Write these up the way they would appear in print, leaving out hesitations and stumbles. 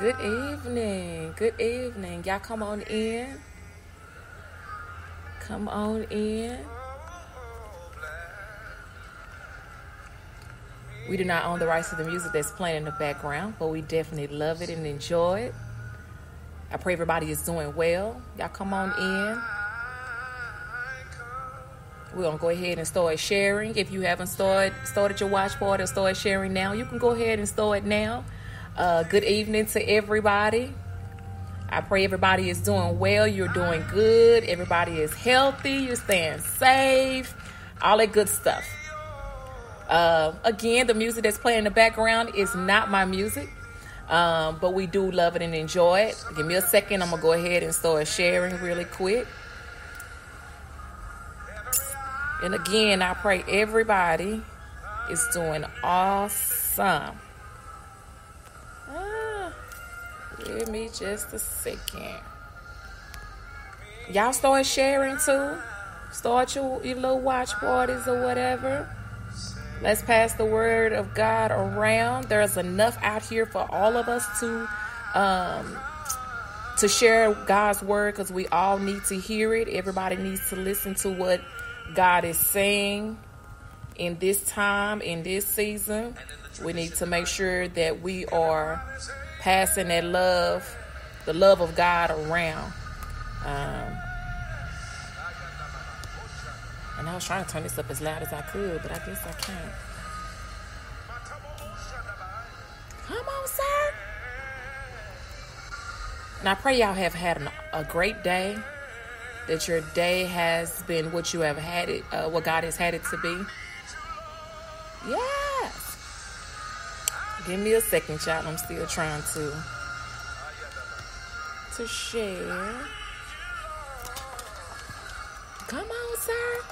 Good evening. Good evening. Y'all come on in. Come on in. We do not own the rights to the music that's playing in the background, but we definitely love it and enjoy it. I pray everybody is doing well. Y'all come on in. We're going to go ahead and start sharing. If you haven't started your watch party or start sharing now, you can go ahead and start now. Good evening to everybody. I pray everybody is doing well. You're doing good. Everybody is healthy. You're staying safe. All that good stuff. Again, the music that's playing in the background is not my music. But we do love it and enjoy it. Give me a second. I'm going to go ahead and start sharing really quick. And again, I pray everybody is doing awesome. Give me just a second. Y'all start sharing too. Start your little watch parties or whatever. Let's pass the word of God around. There's enough out here for all of us to share God's word, because we all need to hear it. Everybody needs to listen to what God is saying in this time, in this season. We need to make sure that we are passing that love, the love of God around. And I was trying to turn this up as loud as I could, but I guess I can't. Come on, sir. And I pray y'all have had a great day, that your day has been what you have had it, what God has had it to be. Yes. Give me a second, child. I'm still trying to share. Come on, sir.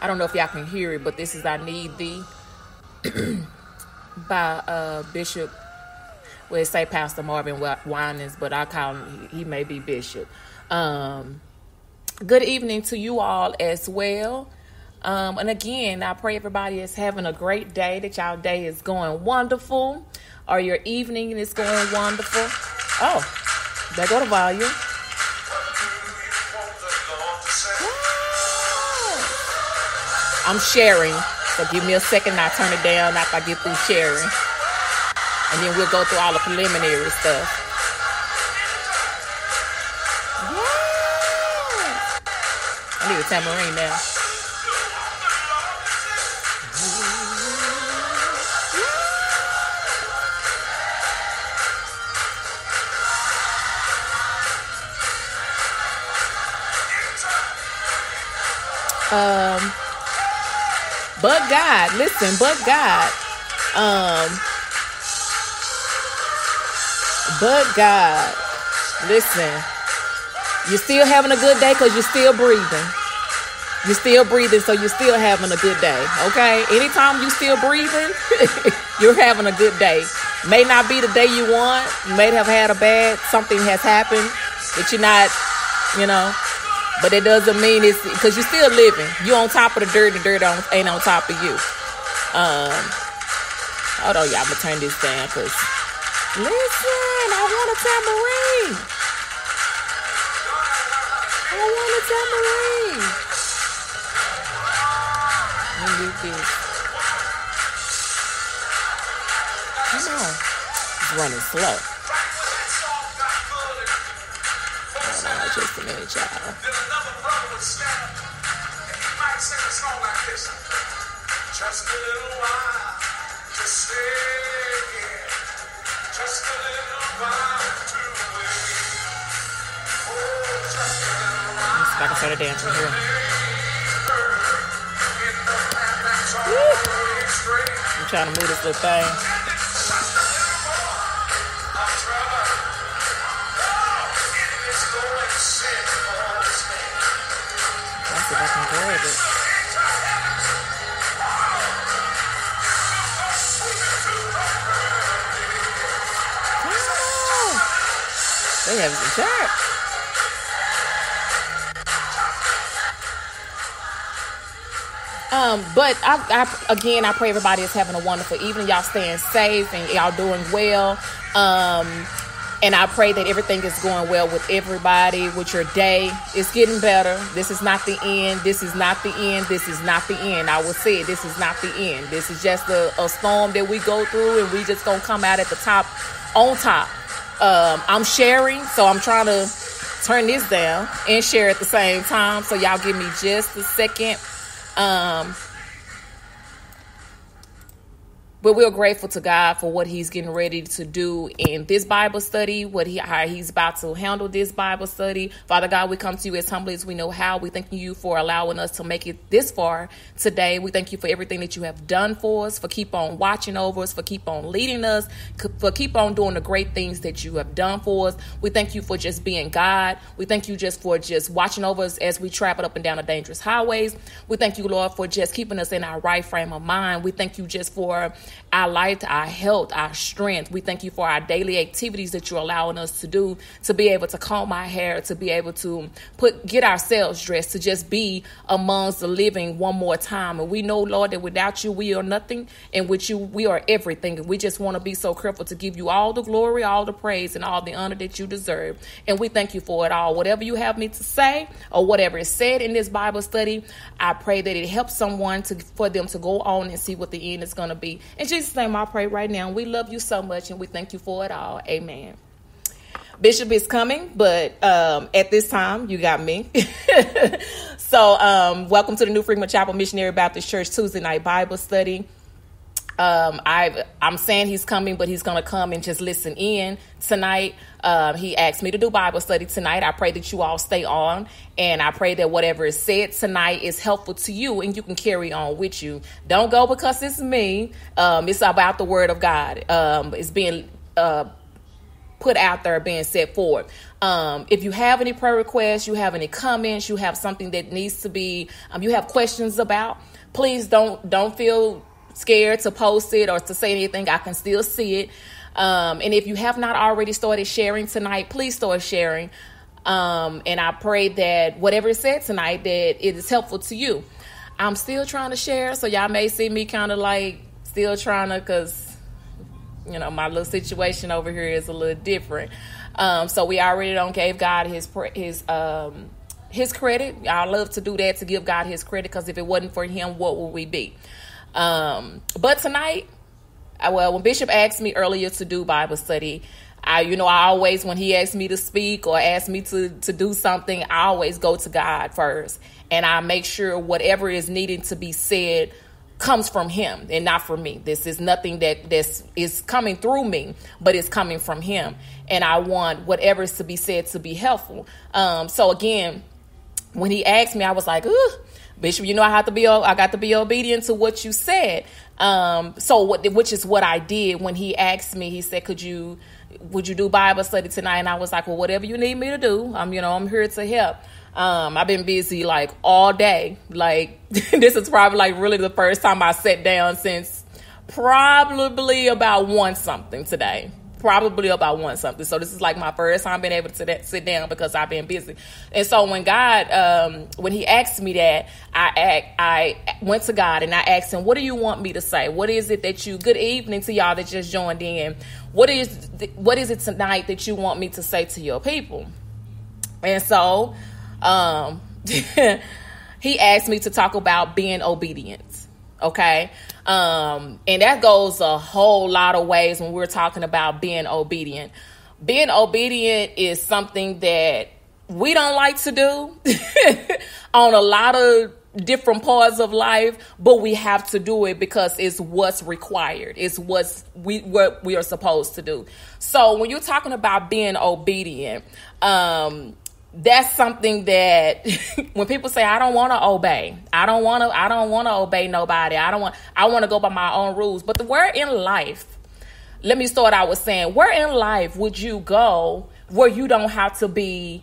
I don't know if y'all can hear it, but this is "I Need Thee" by Bishop. Well, it say Pastor Marvin Winans, but I call him, he may be Bishop. Good evening to you all as well. And again, I pray everybody is having a great day, that y'all day is going wonderful, or your evening is going wonderful. Oh, there go the volume. Woo. I'm sharing, so give me a second. I'll turn it down after I get through sharing, and then we'll go through all the preliminary stuff. Woo. I need a tambourine now. But God, listen, but God, listen, you're still having a good day because you're still breathing. You're still breathing, so you're still having a good day, okay? Anytime you're still breathing, you're having a good day. May not be the day you want. You may have had a bad, something has happened that you're not, you know. But it doesn't mean it's, because you're still living. You're on top of the dirt ain't on top of you. Hold on, y'all. I'm going to turn this down because, listen, I want a tambourine. I want a tambourine. Let me do this. Come on. It's running slow. Hold on just a minute, y'all. Just a little while, just stay here. Just a little while to wait. Oh, just a little while. Let's see if I can start a dance from here. I'm trying to move this little thing. Let's see if I can grab it. They have some church. But I pray everybody is having a wonderful evening. Y'all staying safe and y'all doing well. And I pray that everything is going well with everybody, with your day. It's getting better. This is not the end. This is not the end. This is not the end. I will say it. This is not the end. This is just a storm that we go through, and we just gonna come out at the top, on top. I'm sharing, so I'm trying to turn this down and share at the same time. So y'all give me just a second. But we're grateful to God for what he's getting ready to do in this Bible study, how he's about to handle this Bible study. Father God, we come to you as humbly as we know how. We thank you for allowing us to make it this far today. We thank you for everything that you have done for us, for keep on watching over us, for keep on leading us, for keep on doing the great things that you have done for us. We thank you for just being God. We thank you just for just watching over us as we travel up and down the dangerous highways. We thank you, Lord, for just keeping us in our right frame of mind. We thank you just for our life, our health, our strength. We thank you for our daily activities that you're allowing us to do, to be able to comb our hair, to be able to get ourselves dressed, to just be amongst the living one more time. And we know, Lord, that without you, we are nothing. And with you, we are everything. And we just want to be so careful to give you all the glory, all the praise, and all the honor that you deserve. And we thank you for it all. Whatever you have me to say or whatever is said in this Bible study, I pray that it helps someone for them to go on and see what the end is going to be. In Jesus' name, I pray right now. We love you so much, and we thank you for it all. Amen. Bishop is coming, but at this time, you got me. So welcome to the New Freeman Chapel Missionary Baptist Church Tuesday night Bible study. I'm saying he's coming, but he's going to come and just listen in tonight. He asked me to do Bible study tonight. I pray that you all stay on, and I pray that whatever is said tonight is helpful to you and you can carry on with you. Don't go because it's me. It's about the word of God. It's being put out there, being set forward. If you have any prayer requests, you have any comments, you have something that needs to be, you have questions about, please don't feel scared to post it or to say anything. I can still see it. And if you have not already started sharing tonight, please start sharing. And I pray that whatever is said tonight, that it is helpful to you. I'm still trying to share, so y'all may see me kind of like still trying to, because you know my little situation over here is a little different. So we already don't gave God his credit. I love to do that, to give God his credit, because if it wasn't for him, what would we be? But tonight, when Bishop asked me earlier to do Bible study, I always, when he asks me to speak or asks me to do something, I always go to God first, and I make sure whatever is needed to be said comes from him and not from me. This is nothing that is coming through me, but it's coming from him. And I want whatever is to be said to be helpful. So again, when he asked me, I was like, ooh, Bishop, I got to be obedient to what you said. Which is what I did when he asked me. He said, would you do Bible study tonight? And I was like, well, whatever you need me to do, I'm here to help. I've been busy like all day. Like this is probably like really the first time I sat down since probably about 1 something today. So this is like my first time being able to sit down because I've been busy. And so when God, when he asked me that, I went to God and I asked him, what do you want me to say? What is it that you, good evening to y'all that just joined in. What is it tonight that you want me to say to your people? And so, he asked me to talk about being obedient. Okay. And that goes a whole lot of ways when we're talking about being obedient. Being obedient is something that we don't like to do on a lot of different parts of life, but we have to do it because it's what's required. It's what we are supposed to do. So when you're talking about being obedient, that's something that when people say, I don't want to obey nobody. I want to go by my own rules. But where in life, let me start out with saying, where in life would you go where you don't have to be,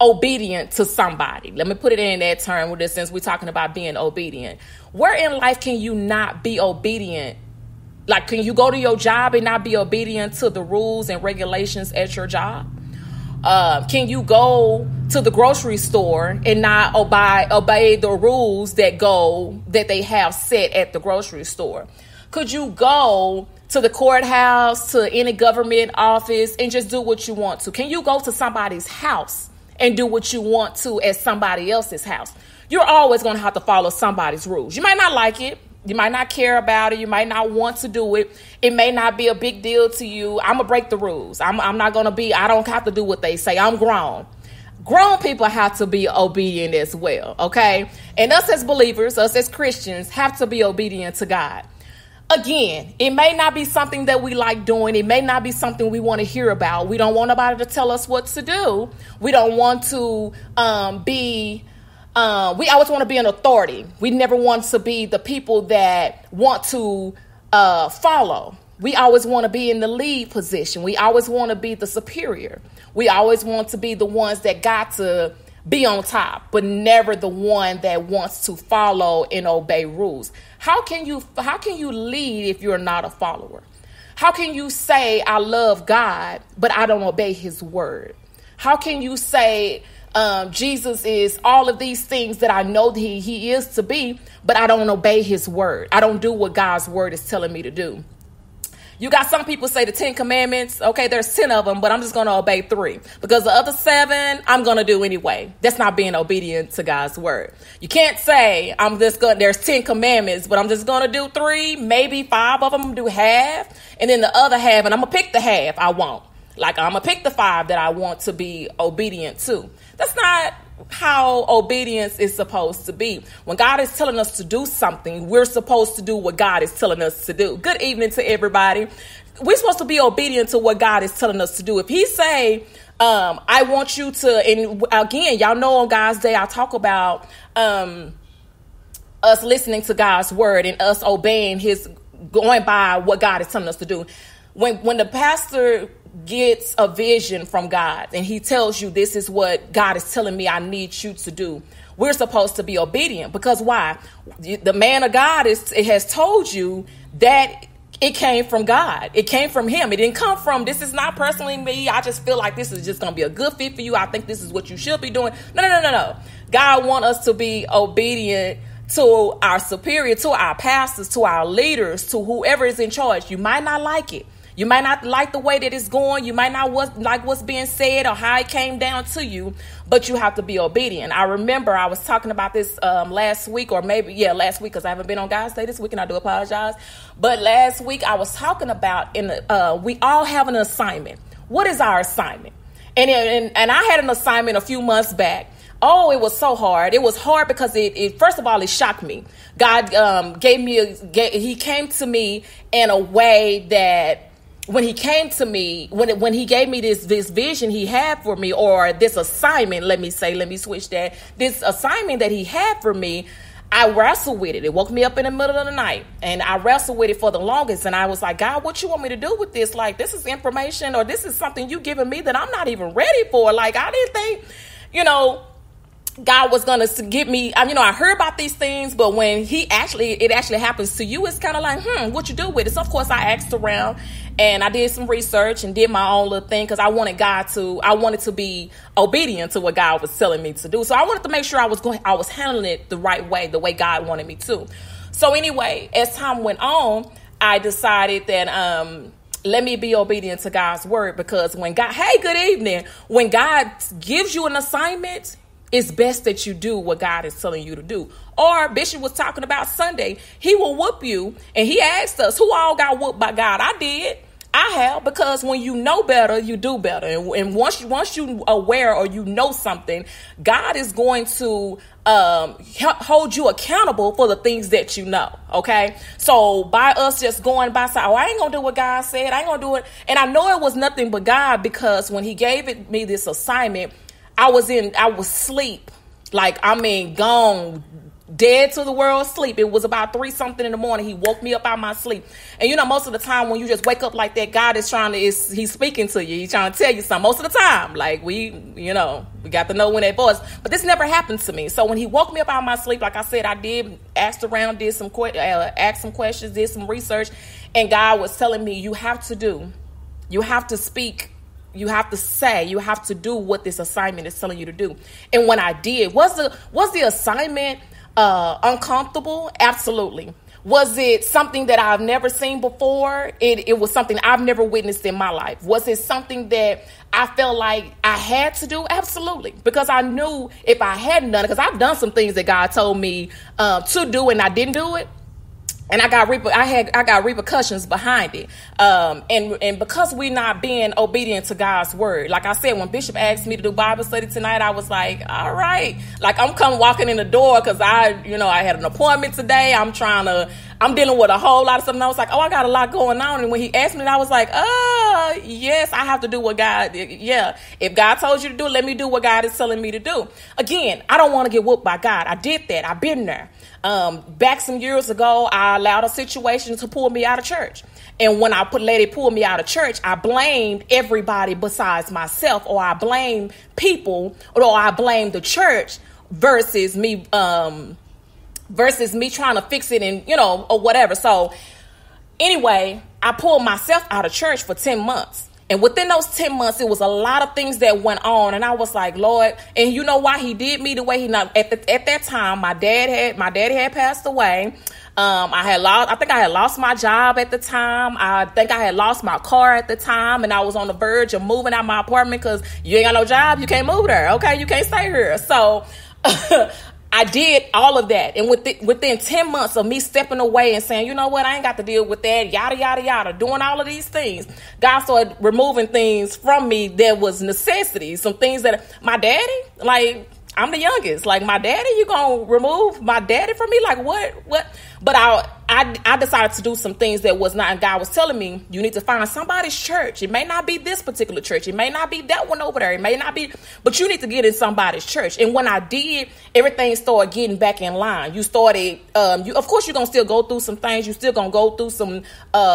obedient to somebody? Let me put it in that term with this, since we're talking about being obedient. Where in life can you not be obedient? Like, can you go to your job and not be obedient to the rules and regulations at your job? Can you go to the grocery store and not obey the rules that they have set at the grocery store? Could you go to the courthouse, to any government office, and just do what you want to? Can you go to somebody's house and do what you want to at somebody else's house? You're always going to have to follow somebody's rules. You might not like it. You might not care about it. You might not want to do it. It may not be a big deal to you. I'm going to break the rules. I'm not going to be, I don't have to do what they say. I'm grown. Grown people have to be obedient as well, okay? And us as believers, us as Christians, have to be obedient to God. Again, it may not be something that we like doing. It may not be something we want to hear about. We don't want nobody to tell us what to do. We don't want to we always want to be an authority. We never want to be the people that want to follow. We always want to be in the lead position. We always want to be the superior. We always want to be the ones that got to be on top, but never the one that wants to follow and obey rules. How can you lead if you're not a follower? How can you say, I love God, but I don't obey his word? How can you say, Jesus is all of these things that I know that he is to be, but I don't obey his word. I don't do what God's word is telling me to do. You got some people say the 10 commandments. Okay, there's 10 of them, but I'm just going to obey 3 because the other 7 I'm going to do anyway. That's not being obedient to God's word. You can't say there's 10 commandments, but I'm just going to do 3, maybe 5 of them, do half. And then the other half, and I'm going to pick the half I want. Like I'm going to pick the 5 that I want to be obedient to. That's not how obedience is supposed to be. When God is telling us to do something, we're supposed to do what God is telling us to do. Good evening to everybody. We're supposed to be obedient to what God is telling us to do. If he say, I want you to, and again, y'all know on God's Day, I talk about us listening to God's word and us obeying his, going by what God is telling us to do. When the pastor gets a vision from God and he tells you, this is what God is telling me I need you to do, we're supposed to be obedient, because why? The man of God has told you that it came from God. It came from him. It didn't come from, this is not personally me. I just feel like this is just going to be a good fit for you. I think this is what you should be doing. No. God wants us to be obedient to our superior, to our pastors, to our leaders, to whoever is in charge. You might not like it. You might not like the way that it's going. You might not like what's being said or how it came down to you, but you have to be obedient. I remember I was talking about this last week because I haven't been on God's Day this week, and I do apologize. But last week I was talking about we all have an assignment. What is our assignment? And I had an assignment a few months back. Oh, it was so hard. It was hard because it first of all, it shocked me. God he came to me in a way that, when he came to me, when he gave me this vision he had for me, or this assignment, this assignment that he had for me, I wrestled with it. It woke me up in the middle of the night, and I wrestled with it for the longest. And I was like, God, what you want me to do with this? Like, this is information, or this is something you giving me that I'm not even ready for. Like, I didn't think, God was going to give me, I heard about these things, but when it actually happens to you, it's kind of like, what you do with it? So of course I asked around and I did some research and did my own little thing, because I wanted to be obedient to what God was telling me to do. So I wanted to make sure I was handling it the right way, the way God wanted me to. So anyway, as time went on, I decided that, let me be obedient to God's word, because when God gives you an assignment, it's best that you do what God is telling you to do. Or Bishop was talking about Sunday. He will whoop you. And he asked us, who all got whooped by God? I did. I have. Because when you know better, you do better. And once you aware or you know something, God is going to hold you accountable for the things that you know. Okay. So by us just going by, I ain't going to do what God said. I ain't going to do it. And I know it was nothing but God, because when he gave me this assignment, I was asleep, gone, dead to the world sleep. It was about 3-something in the morning. He woke me up out of my sleep. And most of the time when you just wake up like that, God is he's speaking to you. He's trying to tell you something most of the time. Like we got to know when that voice, but this never happened to me. So when he woke me up out of my sleep, like I said, I did asked around, asked some questions, did some research. And God was telling me, you have to speak You have to say, you have to do what this assignment is telling you to do. And when I did, was the assignment uncomfortable? Absolutely. Was it something that I've never seen before? It was something I've never witnessed in my life. Was it something that I felt like I had to do? Absolutely. Because I knew if I hadn't done it, because I've done some things that God told me to do and I didn't do it. And I got repercussions behind it. And because we're not being obedient to God's word, like I said, when Bishop asked me to do Bible study tonight, I was like, all right, like I'm come walking in the door because I had an appointment today. I'm dealing with a whole lot of stuff. And I was like, oh, I got a lot going on. And when he asked me, I was like, oh, yes, I have to do what God did. Yeah. If God told you to do it, let me do what God is telling me to do. Again, I don't want to get whooped by God. I did that. I've been there. Back some years ago, I allowed a situation to pull me out of church. And when I let it pull me out of church, I blamed everybody besides myself, or I blamed people, or I blamed the church versus me, trying to fix it and, or whatever. So anyway, I pulled myself out of church for 10 months. And within those 10 months, it was a lot of things that went on. And I was like, Lord, and you know why he did me the way he not at that time. My daddy had passed away. I think I had lost my job at the time. I think I had lost my car at the time. And I was on the verge of moving out my apartment because you ain't got no job. You can't move there. Okay. You can't stay here. So, I did all of that. And within 10 months of me stepping away and saying, you know what, I ain't got to deal with that, yada, yada, yada, doing all of these things, God started removing things from me that was necessities, some things that my daddy, like, I'm the youngest, like, my daddy, you gonna remove my daddy from me? Like, what? But I decided to do some things that was not, and God was telling me, you need to find somebody's church. It may not be this particular church. It may not be that one over there. It may not be, but you need to get in somebody's church. And when I did, everything started getting back in line. You started, of course, you're going to still go through some things. You're still going to go through some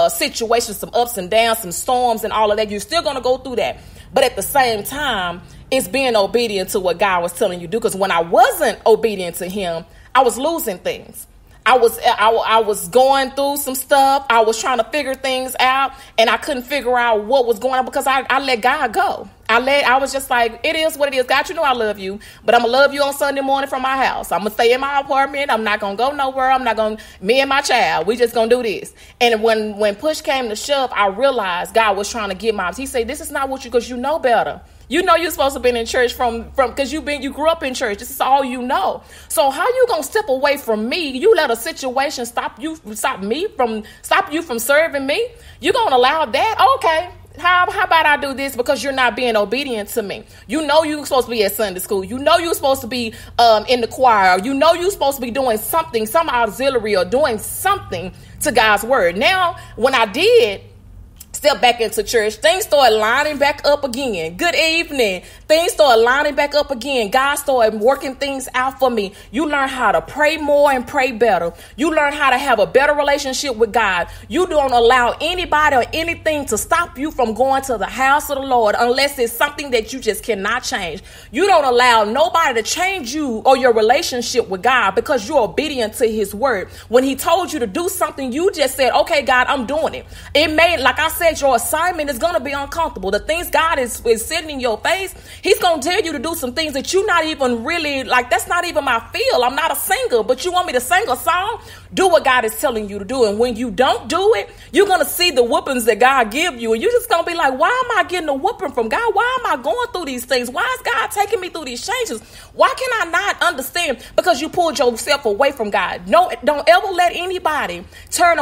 situations, some ups and downs, some storms and all of that. You're still going to go through that. But at the same time, it's being obedient to what God was telling you to do. Because when I wasn't obedient to him, I was losing things. I was going through some stuff. I was trying to figure things out, and I couldn't figure out what was going on because I let God go. I was just like, it is what it is. God, you know I love you, but I'm going to love you on Sunday morning from my house. I'm going to stay in my apartment. I'm not going to go nowhere. I'm not going to, me and my child, we just going to do this. And when push came to shove, I realized God was trying to get my, he said, this is not what you, because you know better. You know you're supposed to be in church from because you grew up in church. This is all you know. So how you gonna step away from me? You let a situation stop you from serving me? You gonna allow that? Okay. How about I do this because you're not being obedient to me? You know you're supposed to be at Sunday school. You know you're supposed to be in the choir. You know you're supposed to be doing something, some auxiliary or doing something to God's word. Now, when I did step back into church, things started lining back up again. Good evening. Things started lining back up again. God started working things out for me. You learn how to pray more and pray better. You learn how to have a better relationship with God. You don't allow anybody or anything to stop you from going to the house of the Lord unless it's something that you just cannot change. You don't allow nobody to change you or your relationship with God because you're obedient to his word. When he told you to do something, you just said, okay, God, I'm doing it. It may, like I said, your assignment is going to be uncomfortable. The things God is sitting in your face, he's going to tell you to do some things that you're not even really like, that's not even my field. I'm not a singer, but you want me to sing a song? Do what God is telling you to do. And when you don't do it, you're going to see the whoopings that God give you. And you're just going to be like, why am I getting a whooping from God? Why am I going through these things? Why is God taking me through these changes? Why can I not understand? Because you pulled yourself away from God. No, don't ever let anybody turn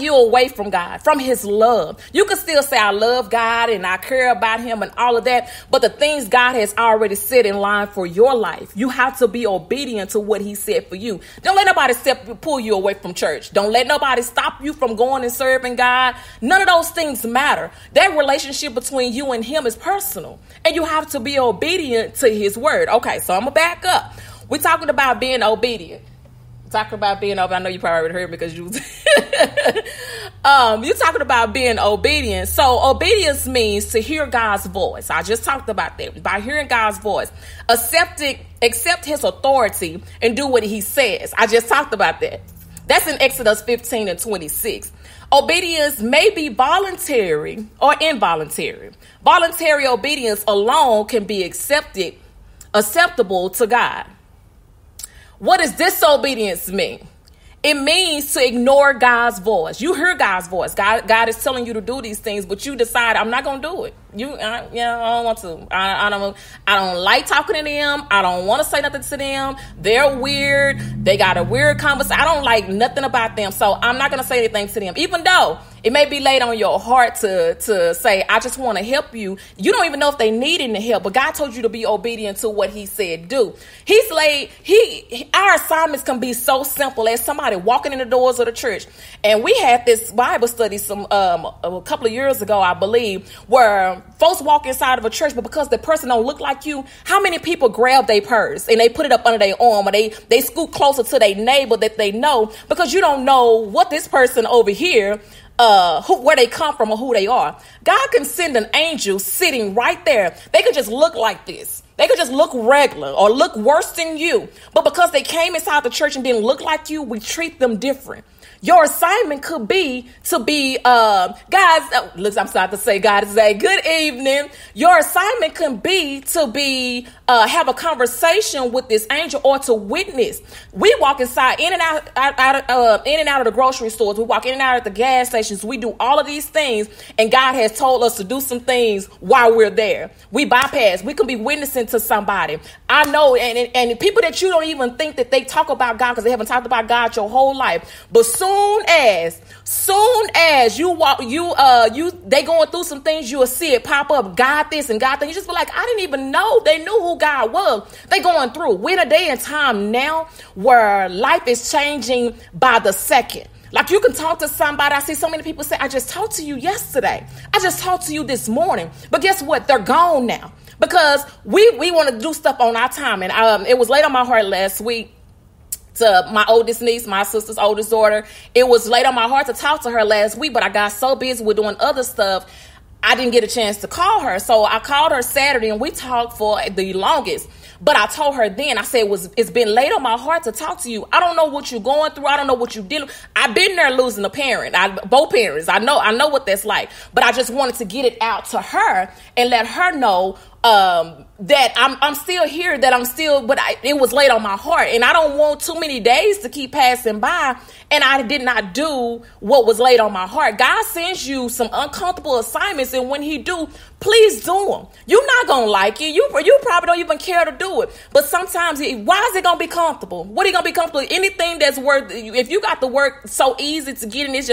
you away from God, from his love. You can still say, I love God and I care about him and all of that. But the things God has already set in line for your life, you have to be obedient to what he said for you. Don't let nobody pull you away from church. Don't let nobody stop you from going and serving God. None of those things matter. That relationship between you and him is personal, and you have to be obedient to his word. Okay, so I'm going to back up. We're talking about being obedient. Talking about being obedient. I know you probably heard me because you you're talking about being obedient. So obedience means to hear God's voice. I just talked about that. By hearing God's voice, accept his authority and do what he says. I just talked about that. That's in Exodus 15 and 26. Obedience may be voluntary or involuntary. Voluntary obedience alone can be acceptable to God. What does disobedience mean? It means to ignore God's voice. You hear God's voice. God is telling you to do these things, but you decide, I'm not going to do it. I don't want to. I don't like talking to them. I don't want to say nothing to them. They're weird. They got a weird conversation. I don't like nothing about them. So I'm not going to say anything to them, even though it may be laid on your heart to say, I just want to help you. You don't even know if they need any help, but God told you to be obedient to what he said do. Our assignments can be so simple as somebody walking in the doors of the church. And we had this Bible study a couple of years ago, I believe, where folks walk inside of a church, but because the person don't look like you, how many people grab their purse and they put it up under their arm, or they scoot closer to their neighbor that they know, because you don't know what this person over here, where they come from or who they are. God can send an angel sitting right there. They could just look like this. They could just look regular or look worse than you. But because they came inside the church and didn't look like you, we treat them different. Your assignment could be to be, I'm sorry to say, guys, good evening. Your assignment can be to have a conversation with this angel or to witness. We walk inside, in and out of the grocery stores. We walk in and out of the gas stations. We do all of these things, and God has told us to do some things while we're there. We bypass. We can be witnessing to somebody. I know, and people that you don't even think that they talk about God, because they haven't talked about God your whole life, but soon as they going through some things, you'll see it pop up. God this and God that. You just be like, I didn't even know they knew who God was. They going through. We're in a day and time now where life is changing by the second. Like, you can talk to somebody. I see so many people say, I just talked to you yesterday. I just talked to you this morning. But guess what? They're gone now, because we want to do stuff on our time. And it was laid on my heart last week. To my oldest niece, my sister's oldest daughter. It was laid on my heart to talk to her last week, but I got so busy with doing other stuff, I didn't get a chance to call her. So I called her Saturday, and we talked for the longest. But I told her then, I said, it's been laid on my heart to talk to you. I don't know what you're going through. I don't know what you did. I've been there losing a parent, both parents. I know what that's like. But I just wanted to get it out to her and let her know that I'm still here, that I'm still, it was laid on my heart, and I don't want too many days to keep passing by and I did not do what was laid on my heart. God sends you some uncomfortable assignments, and when he do, please do them. You're not going to like it. You probably don't even care to do it, but sometimes why is it going to be comfortable? What are you going to be comfortable with? Anything that's worth, if you got the work so easy to get and it's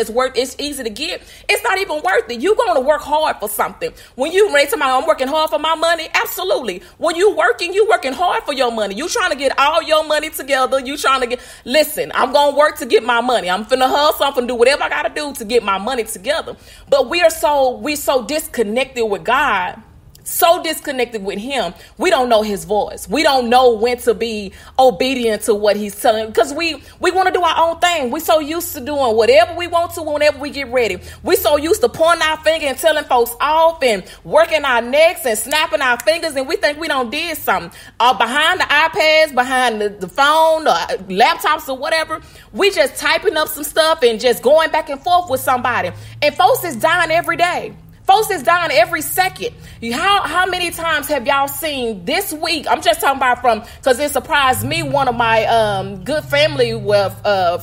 easy to get, it's not even worth it. You're going to work hard for something. When they tell me I'm working hard for my money, absolutely. When you working hard for your money. You trying to get all your money together. You trying to listen, I'm going to work to get my money. I'm finna hustle. I'm finna do whatever I got to do to get my money together. But we so disconnected with God. So disconnected with him. We don't know his voice. We don't know when to be obedient to what he's telling, because we want to do our own thing. We so used to doing whatever we want to whenever we get ready. We so used to pointing our finger and telling folks off and working our necks and snapping our fingers, and we think we done did something. Behind the iPads, behind the phone or laptops or whatever, we just typing up some stuff and just going back and forth with somebody. And folks is dying every day. Folks is dying every second. How many times have y'all seen this week? I'm just talking about because it surprised me. One of my good family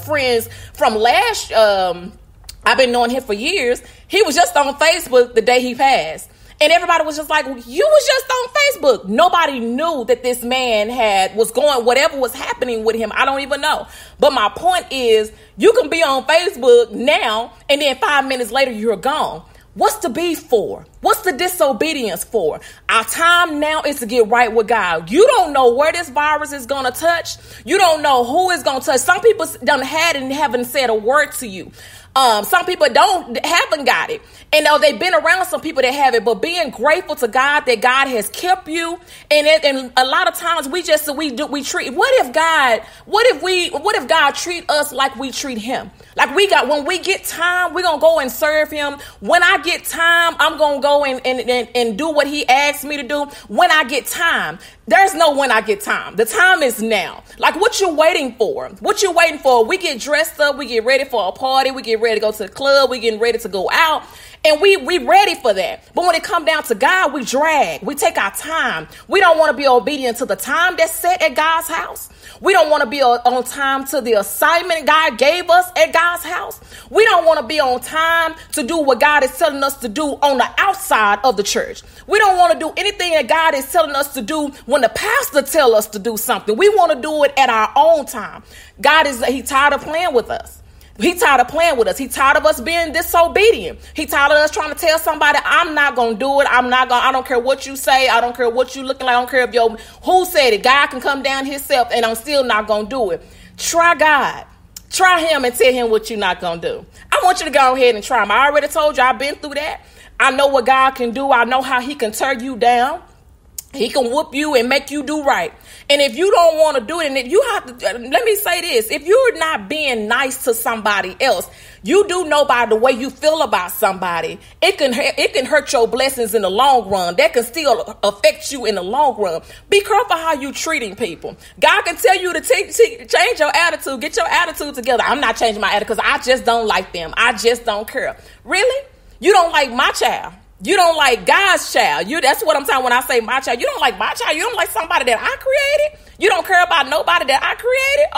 friends from last, I've been knowing him for years. He was just on Facebook the day he passed. And everybody was just like, you was just on Facebook. Nobody knew that this man whatever was happening with him. I don't even know. But my point is, you can be on Facebook now, and then 5 minutes later, you're gone. What's the beef for? What's the disobedience for? Our time now is to get right with God. You don't know where this virus is going to touch. You don't know who it's going to touch. Some people done had it and haven't said a word to you. Some people haven't got it. And they've been around some people that have it, but being grateful to God that God has kept you. And a lot of times what if God treat us like we treat him? Like when we get time, we're going to go and serve him. When I get time, I'm going to go and do what he asked me to do. When I get time, There's no when I get time. The time is now. Like, what you're waiting for? What you're waiting for? We get dressed up. We get ready for a party. We get ready to go to the club. We getting ready to go out. And we ready for that. But when it come down to God, we drag. We take our time. We don't want to be obedient to the time that's set at God's house. We don't want to be on time to the assignment God gave us at God's house. We don't want to be on time to do what God is telling us to do on the outside of the church. We don't want to do anything that God is telling us to do when the pastor tells us to do something. We want to do it at our own time. God is, He tired of playing with us. He tired of playing with us. He tired of us being disobedient. He tired of us trying to tell somebody, I'm not going to do it. I'm not going to, I don't care what you say. I don't care what you looking like. I don't care if your, who said it. God can come down himself and I'm still not going to do it. Try God. Try him and tell him what you're not going to do. I want you to go ahead and try him. I already told you I've been through that. I know what God can do. I know how he can tear you down. He can whoop you and make you do right. And if you don't want to do it, and if you have to, let me say this, if you're not being nice to somebody else, you do know by the way you feel about somebody, it can hurt your blessings in the long run. That can still affect you in the long run. Be careful how you're treating people. God can tell you to change your attitude, get your attitude together. I'm not changing my attitude because I just don't like them. I just don't care. Really? You don't like my child. You don't like God's child. That's what I'm saying when I say my child. You don't like my child. You don't like somebody that I created. You don't care about nobody that I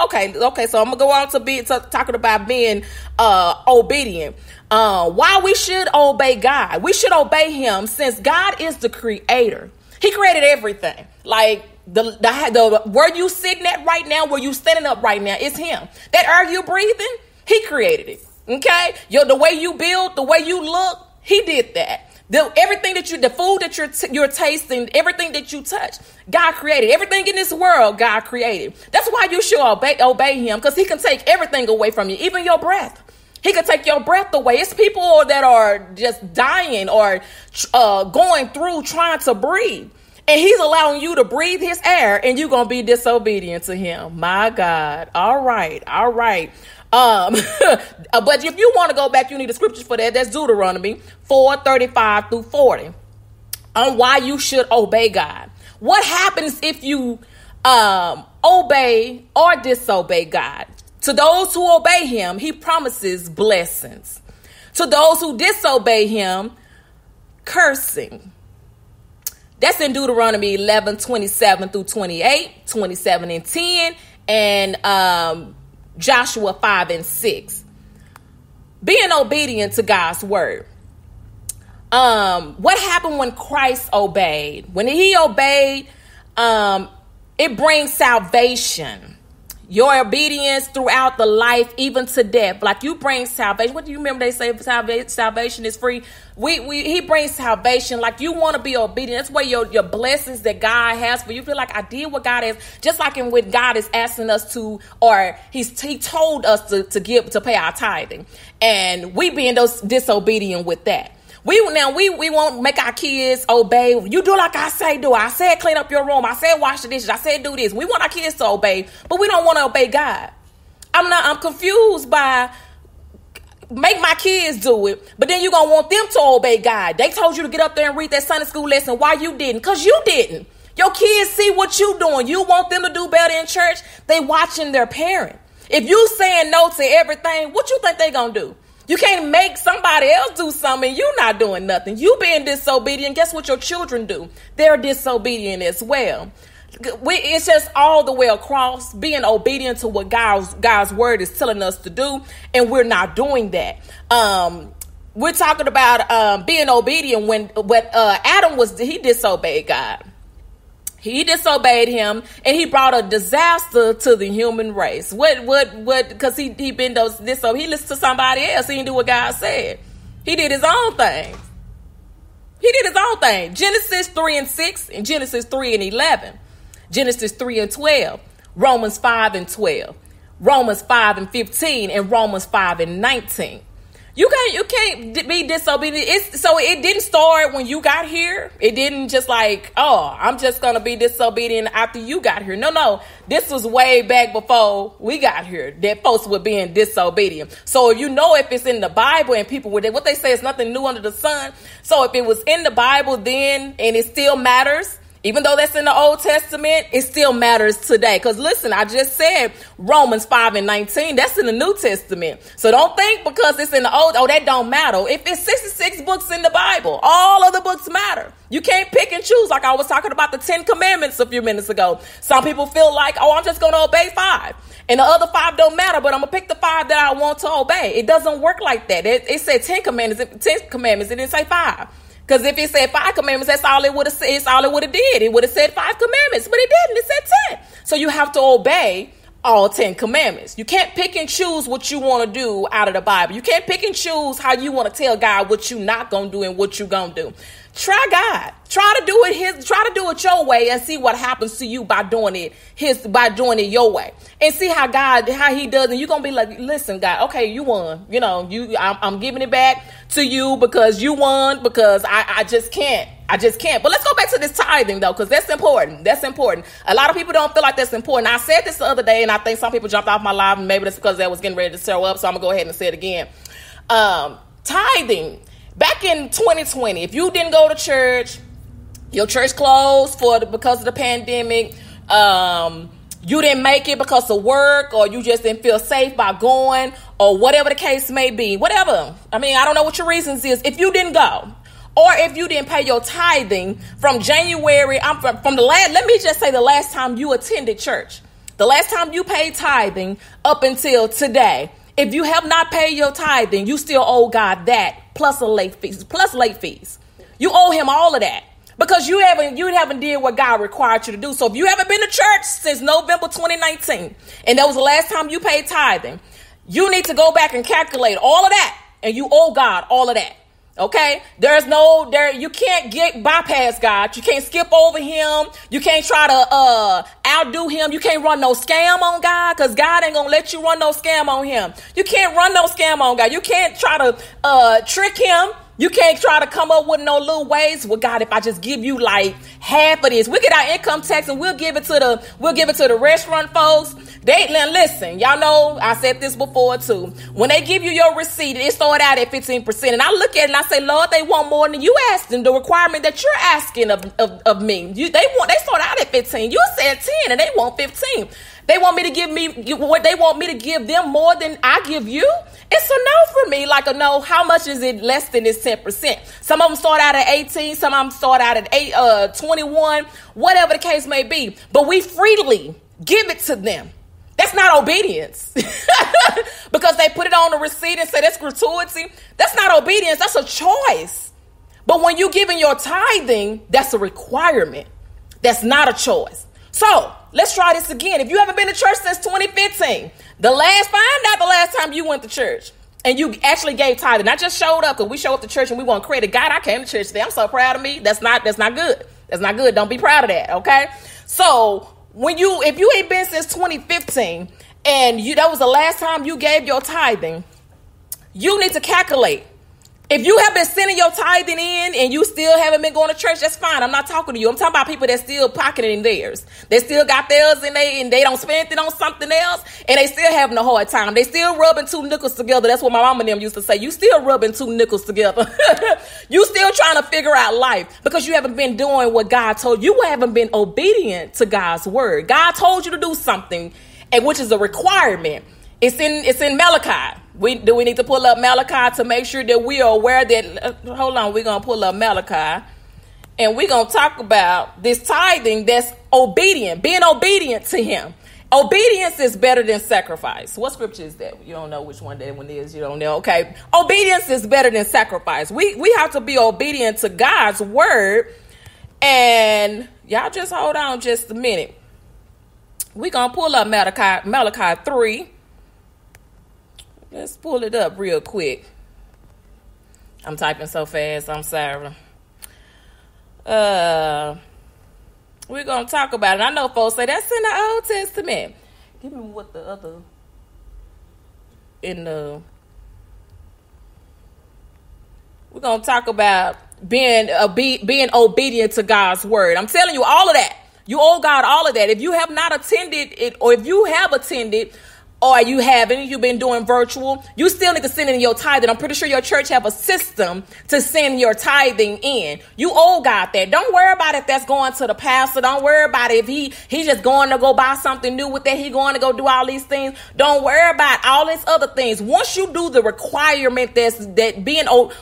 created. Okay. So I'm gonna go on to talking about being obedient. Why we should obey God. We should obey Him since God is the Creator. He created everything. Like the where you sitting at right now, where you standing up right now, it's Him. That air you breathing, He created it. Okay. The way you build, the way you look, He did that. Everything that the food that you're tasting, everything that you touch, God created. Everything in this world, God created. That's why you should obey Him, because He can take everything away from you, even your breath. He can take your breath away. It's people that are just dying or going through trying to breathe. And He's allowing you to breathe His air, and you're going to be disobedient to Him. My God. All right. But if you want to go back, you need the scriptures for that. That's Deuteronomy 4:35 through 40 on why you should obey God. What happens if you obey or disobey God? To those who obey Him, He promises blessings. To those who disobey Him, cursing. That's in Deuteronomy 11:27 through 28, 27 and 10, and Joshua 5 and 6. Being obedient to God's word. What happened when Christ obeyed? When He obeyed, it brings salvation. Your obedience throughout the life, even to death, like you bring salvation. What do you remember they say? Salvation is free. He brings salvation. Like you want to be obedient. That's where your blessings that God has for you. Feel like I did what God has. Just like in when God is asking us to, or He told us to give, to pay our tithing, and we being those disobedient with that. We won't make our kids obey. You do like I say do. I said clean up your room. I said wash the dishes. I said do this. We want our kids to obey, but we don't want to obey God. I'm confused by make my kids do it, but then you're going to want them to obey God. They told you to get up there and read that Sunday school lesson. Why you didn't? Because you didn't. Your kids see what you doing. You want them to do better in church. They watching their parent. If you saying no to everything, what you think they going to do? You can't make somebody else do something. You're not doing nothing. You being disobedient. Guess what your children do? They're disobedient as well. It's just all the way across being obedient to what God's word is telling us to do. And we're not doing that. We're talking about being obedient when Adam he disobeyed God. He disobeyed Him, and he brought a disaster to the human race. What, because he been this, so he listened to somebody else. He didn't do what God said. He did his own thing. Genesis 3 and 6, and Genesis 3 and 11, Genesis 3 and 12, Romans 5 and 12, Romans 5 and 15, and Romans 5 and 19. You can't be disobedient. So it didn't start when you got here. It didn't just like, oh, I'm just going to be disobedient after you got here. No. This was way back before we got here that folks were being disobedient. So if it's in the Bible and people were there, what they say is nothing new under the sun. So if it was in the Bible then and it still matters, Even though that's in the Old Testament, it still matters today. Because listen, I just said Romans 5:19, that's in the New Testament. So don't think because it's in the Old, oh, that don't matter. If it's 66 books in the Bible, all of the books matter. You can't pick and choose. Like I was talking about the 10 commandments a few minutes ago. Some people feel like, oh, I'm just going to obey 5. And the other 5 don't matter, but I'm going to pick the 5 that I want to obey. It doesn't work like that. It said 10 commandments. It didn't say 5. Because if it said 5 commandments, that's all it would have said. It's all it would have did. It would have said 5 commandments, but it didn't. It said 10. So you have to obey all 10 commandments. You can't pick and choose what you want to do out of the Bible. You can't pick and choose how you want to tell God what you not going to do and what you going to do. Try God. Try to do it your way and see what happens to you by doing it your way, and see how God, how he does. And you're going to be like, listen, God, okay, you won. You know, I'm giving it back to you because you won, because I just can't. But let's go back to this tithing, though, because that's important. A lot of people don't feel like that's important. I said this the other day, and I think some people jumped off my live, and maybe that's because they was getting ready to show up. So I'm going to go ahead and say it again. Tithing. Back in 2020, if you didn't go to church, your church closed because of the pandemic, you didn't make it because of work, or you just didn't feel safe by going, or whatever the case may be, whatever. I mean, I don't know what your reasons is. If you didn't go, or if you didn't pay your tithing from January, let me just say the last time you attended church, the last time you paid tithing up until today, if you have not paid your tithing, you still owe God that plus late fees. You owe him all of that because you haven't did what God required you to do. So if you haven't been to church since November 2019, and that was the last time you paid tithing, you need to go back and calculate all of that, and you owe God all of that. Okay, you can't bypass God. You can't skip over him. You can't try to outdo him. You can't run no scam on God, because God ain't gonna let you run no scam on him. You can't run no scam on God. You can't try to trick him. You can't try to come up with no little ways. Well, God, if I just give you like half of this, we get our income tax and we'll give it to the restaurant folks. Listen, y'all know I said this before too. When they give you your receipt, it start out at 15%. And I look at it and I say, Lord, they want more than you asked them. The requirement that you're asking of me, they start out at 15. You said 10, and they want 15. They want me to give them more than I give you. It's a no for me. Like a no. How much is it less than this 10%? Some of them start out at 18. Some of them start out at 21. Whatever the case may be, but we freely give it to them. That's not obedience because they put it on the receipt and say that's gratuity. That's not obedience. That's a choice. But when you giving your tithing, that's a requirement. That's not a choice. So let's try this again. If you haven't been to church since 2015, find out the last time you went to church and you actually gave tithing. I just showed up because we show up to church and we want credit. God, I came to church today. I'm so proud of me. That's not good. That's not good. Don't be proud of that. Okay. So if you ain't been since 2015 and that was the last time you gave your tithing, you need to calculate. If you have been sending your tithing in and you still haven't been going to church, that's fine. I'm not talking to you. I'm talking about people that still pocketing theirs. They still got theirs and they don't spend it on something else, and they still having a hard time. They still rubbing 2 nickels together. That's what my mama and them used to say. You still rubbing 2 nickels together. You still trying to figure out life because you haven't been doing what God told you. You haven't been obedient to God's word. God told you to do something, and which is a requirement. It's in Malachi. We need to pull up Malachi to make sure that we are aware that, hold on, we're going to pull up Malachi and we're going to talk about this tithing that's obedient, being obedient to him. Obedience is better than sacrifice. What scripture is that? You don't know which one that one is. You don't know. Okay. Obedience is better than sacrifice. We have to be obedient to God's word. And y'all just hold on just a minute. We're going to pull up Malachi 3. Let's pull it up real quick. I'm typing so fast. I'm sorry. We're going to talk about it. I know folks say that's in the Old Testament. Give me what the other we're going to talk about being obedient to God's word. I'm telling you all of that. You owe God all of that. If you have not attended it, or if you have attended or you haven't, you've been doing virtual, you still need to send in your tithing. I'm pretty sure your church have a system to send your tithing in. You owe God that. Don't worry about if that's going to the pastor. Don't worry about if he's just going to go buy something new with that. He's going to go do all these things. Don't worry about all these other things. Once you do the requirement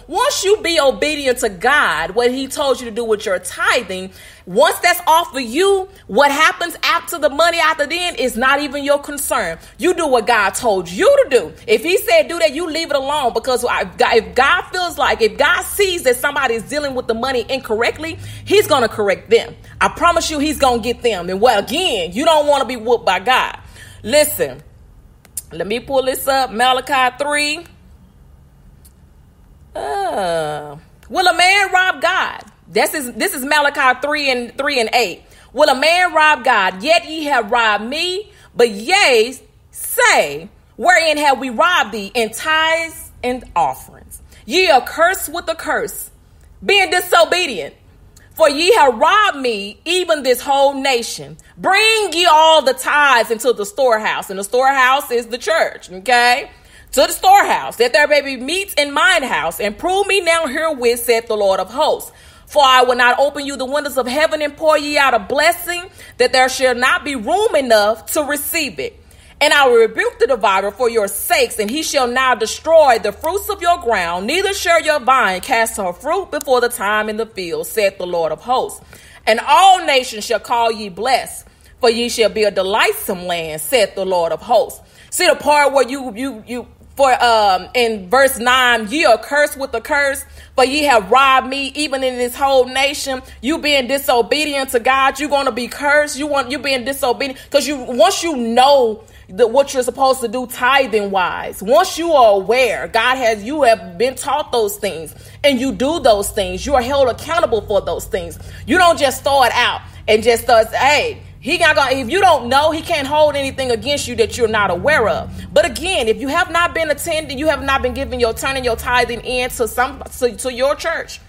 once you be obedient to God, what he told you to do with your tithing, once that's off of you, what happens after the money after then is not even your concern. You do what God told you to do. If he said do that, you leave it alone, because if God feels like, if God sees that somebody is dealing with the money incorrectly, he's going to correct them. I promise you, he's going to get them. And well, again, you don't want to be whooped by God. Listen, let me pull this up. Malachi 3. Will a man rob God? This is Malachi 3:8. Will a man rob God? Yet ye have robbed me. But yea, say, wherein have we robbed thee? In tithes and offerings. Ye are cursed with a curse, being disobedient. For ye have robbed me, even this whole nation. Bring ye all the tithes into the storehouse. And the storehouse is the church, okay? To the storehouse, that there may be meat in mine house. And prove me now herewith, saith the Lord of hosts. For I will not open you the windows of heaven and pour ye out a blessing, that there shall not be room enough to receive it. And I will rebuke the devourer for your sakes, and he shall now destroy the fruits of your ground. Neither shall your vine cast her fruit before the time in the field, saith the Lord of hosts. And all nations shall call ye blessed, for ye shall be a delightsome land, saith the Lord of hosts. See the part where you in verse 9, ye are cursed with a curse, for ye have robbed me, even in this whole nation. You being disobedient to God, you're going to be cursed. You being disobedient, because once you know what you're supposed to do tithing wise, once you are aware, you have been taught those things and you do those things, you are held accountable for those things. You don't just throw it out and just start, hey, if you don't know, he can't hold anything against you that you're not aware of. But again, if you have not been attending, you have not been giving your tithing in to your church,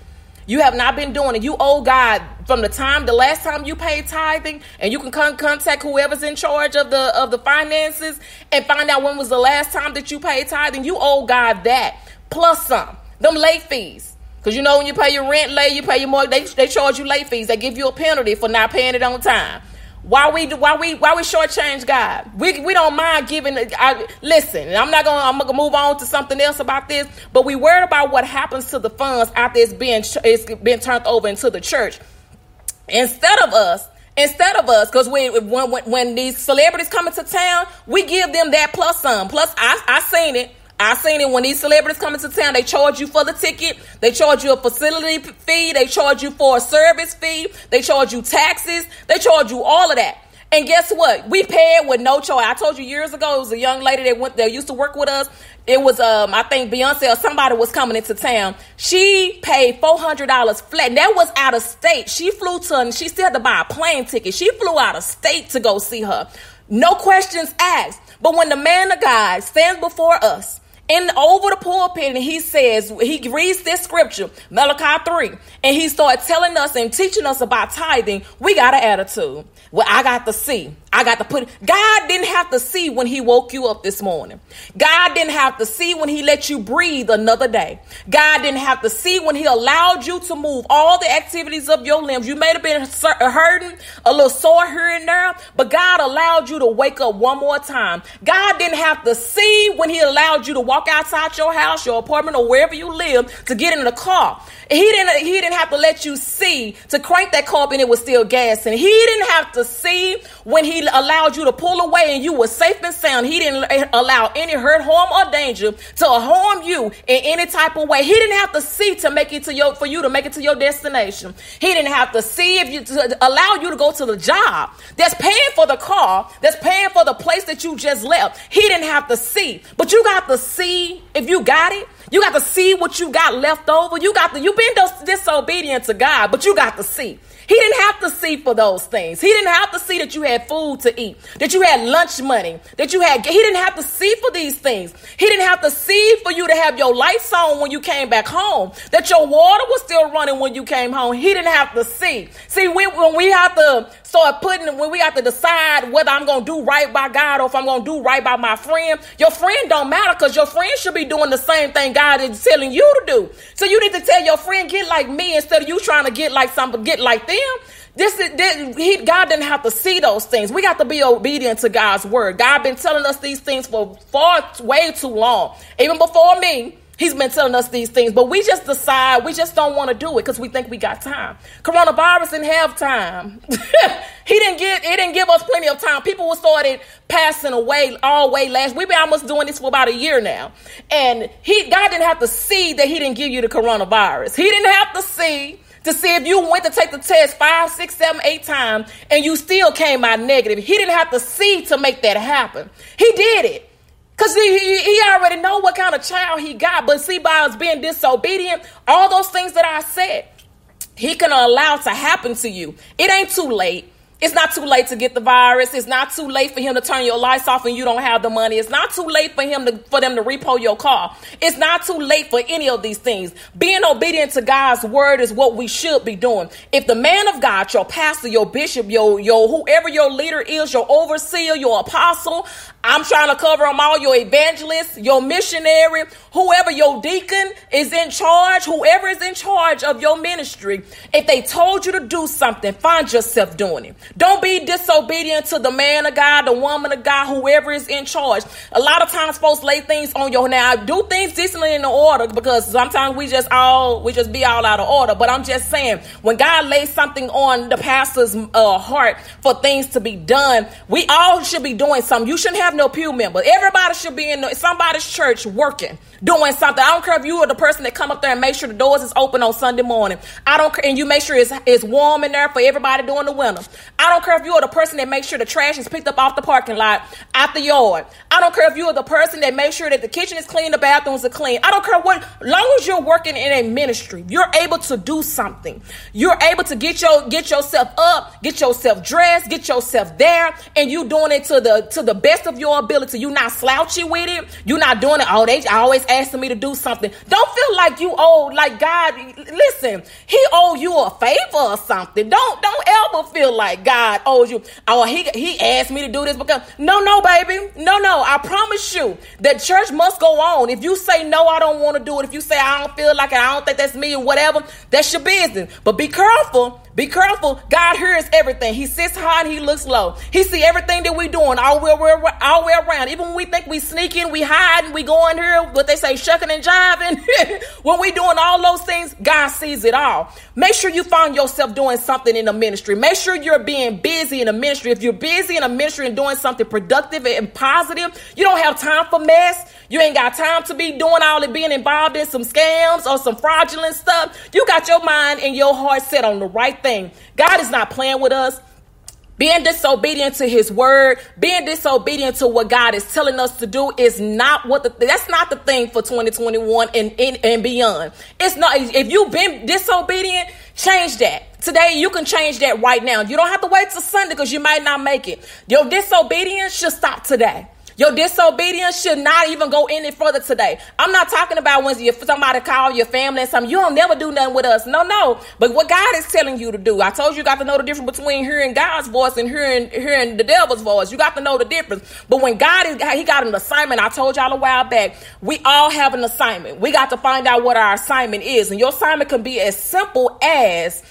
you have not been doing it. You owe God from the last time you paid tithing, and you can contact whoever's in charge of the finances and find out when was the last time that you paid tithing. You owe God that plus some, them late fees. Because you know when you pay your rent late, you pay your mortgage, they charge you late fees. They give you a penalty for not paying it on time. Why we shortchange God? We don't mind giving. Listen, I'm gonna move on to something else about this. But we worried about what happens to the funds after it's been turned over into the church. Instead of us, because when these celebrities come into town, we give them that plus some. Plus, I seen it. I seen it when these celebrities come into town, they charge you for the ticket, they charge you a facility fee, they charge you for a service fee, they charge you taxes, they charge you all of that. And guess what? We pay it with no charge. I told you years ago, it was a young lady that used to work with us. It was, I think Beyonce or somebody was coming into town. She paid $400 flat, and that was out of state. She still had to buy a plane ticket. She flew out of state to go see her. No questions asked. But when the man of God stands before us, and over the pulpit, and he reads this scripture, Malachi 3, and he starts telling us and teaching us about tithing, we got an attitude. Well, I got to see. I got to put it. God didn't have to see when he woke you up this morning. God didn't have to see when he let you breathe another day. God didn't have to see when he allowed you to move all the activities of your limbs. You may have been hurting, a little sore here and there, but God allowed you to wake up one more time. God didn't have to see when he allowed you to walk outside your house, your apartment, or wherever you live to get in the car. He didn't have to let you see to crank that car up and it was still gassing. He didn't have to see when he allowed you to pull away and you were safe and sound. He didn't allow any hurt, harm, or danger to harm you in any type of way. He didn't have to see for you to make it to your destination. He didn't have to see to allow you to go to the job that's paying for the car, that's paying for the place that you just left. He didn't have to see, but you got to see if you got it. You got to see what you got left over. You've been disobedient to God, but you got to see. He didn't have to see for those things. He didn't have to see that you had food to eat, that you had lunch money, that you had. He didn't have to see for these things. He didn't have to see for you to have your lights on when you came back home, that your water was still running when you came home. He didn't have to see. See, when we have to start putting, when we have to decide whether I'm going to do right by God or if I'm going to do right by my friend, your friend don't matter, because your friend should be doing the same thing God is telling you to do. So you need to tell your friend, get like me, instead of you trying to get like them. God didn't have to see those things. We got to be obedient to God's word. God been telling us these things for way too long. Even before me, he's been telling us these things, but we just decide we just don't want to do it because we think we got time. Coronavirus didn't have time. It didn't give us plenty of time. People were started passing away all way last. We've been almost doing this for about a year now. And God didn't have to see that he didn't give you the coronavirus. He didn't have to see if you went to take the test 5, 6, 7, 8 times and you still came out negative. He didn't have to see to make that happen. He did it because he already know what kind of child he got. But see, by us being disobedient, all those things that I said, he can allow to happen to you. It ain't too late. It's not too late to get the virus. It's not too late for him to turn your lights off and you don't have the money. It's not too late for them to repo your car. It's not too late for any of these things. Being obedient to God's word is what we should be doing. If the man of God, your pastor, your bishop, your whoever your leader is, your overseer, your apostle, I'm trying to cover them all, your evangelist, your missionary, whoever your deacon is in charge, whoever is in charge of your ministry, if they told you to do something, find yourself doing it. Don't be disobedient to the man of God, the woman of God, whoever is in charge. A lot of times folks lay things on your, now do things decently in order, because sometimes we just be all out of order. But I'm just saying, when God lays something on the pastor's heart for things to be done, we all should be doing something. You shouldn't have no pew member. Everybody should be in somebody's church working, doing something. I don't care if you are the person that come up there and make sure the doors is open on Sunday morning. I don't care. And you make sure it's warm in there for everybody during the winter. I don't care if you are the person that makes sure the trash is picked up off the parking lot, out the yard. I don't care if you are the person that makes sure that the kitchen is clean, the bathrooms are clean. I don't care what, long as you're working in a ministry, you're able to do something. You're able to get yourself up, get yourself dressed, get yourself there, and you doing it to the best of your ability. You're not slouchy with it. You're not doing it. Oh, they always asking me to do something. Don't feel like you owe, like God, listen, he owe you a favor or something. Don't ever feel like God owes you. Oh, he asked me to do this because no, baby. No. I promise you that church must go on. If you say, no, I don't want to do it. If you say, I don't feel like it, I don't think that's me or whatever, that's your business. But be careful. Be careful. God hears everything. He sits high and he looks low. He see everything that we're doing all way around. Even when we think we sneaking, we hiding, we going here, what they say, shucking and jiving. When we doing all those things, God sees it all. Make sure you find yourself doing something in the ministry. Make sure you're being busy in the ministry. If you're busy in the ministry and doing something productive and positive, you don't have time for mess. You ain't got time to be doing all and being involved in some scams or some fraudulent stuff. You got your mind and your heart set on the right thing. God is not playing with us. Being disobedient to his word, being disobedient to what God is telling us to do is not that's not the thing for 2021 and beyond. It's not. If you've been disobedient, change that. Today, you can change that right now. You don't have to wait till Sunday because you might not make it. Your disobedience should stop today. Your disobedience should not even go any further today. I'm not talking about when somebody call your family and something, you don't never do nothing with us. No. But what God is telling you to do, I told you, you got to know the difference between hearing God's voice and hearing the devil's voice. You got to know the difference. But when he got an assignment, I told y'all a while back, we all have an assignment. We got to find out what our assignment is. And your assignment can be as simple as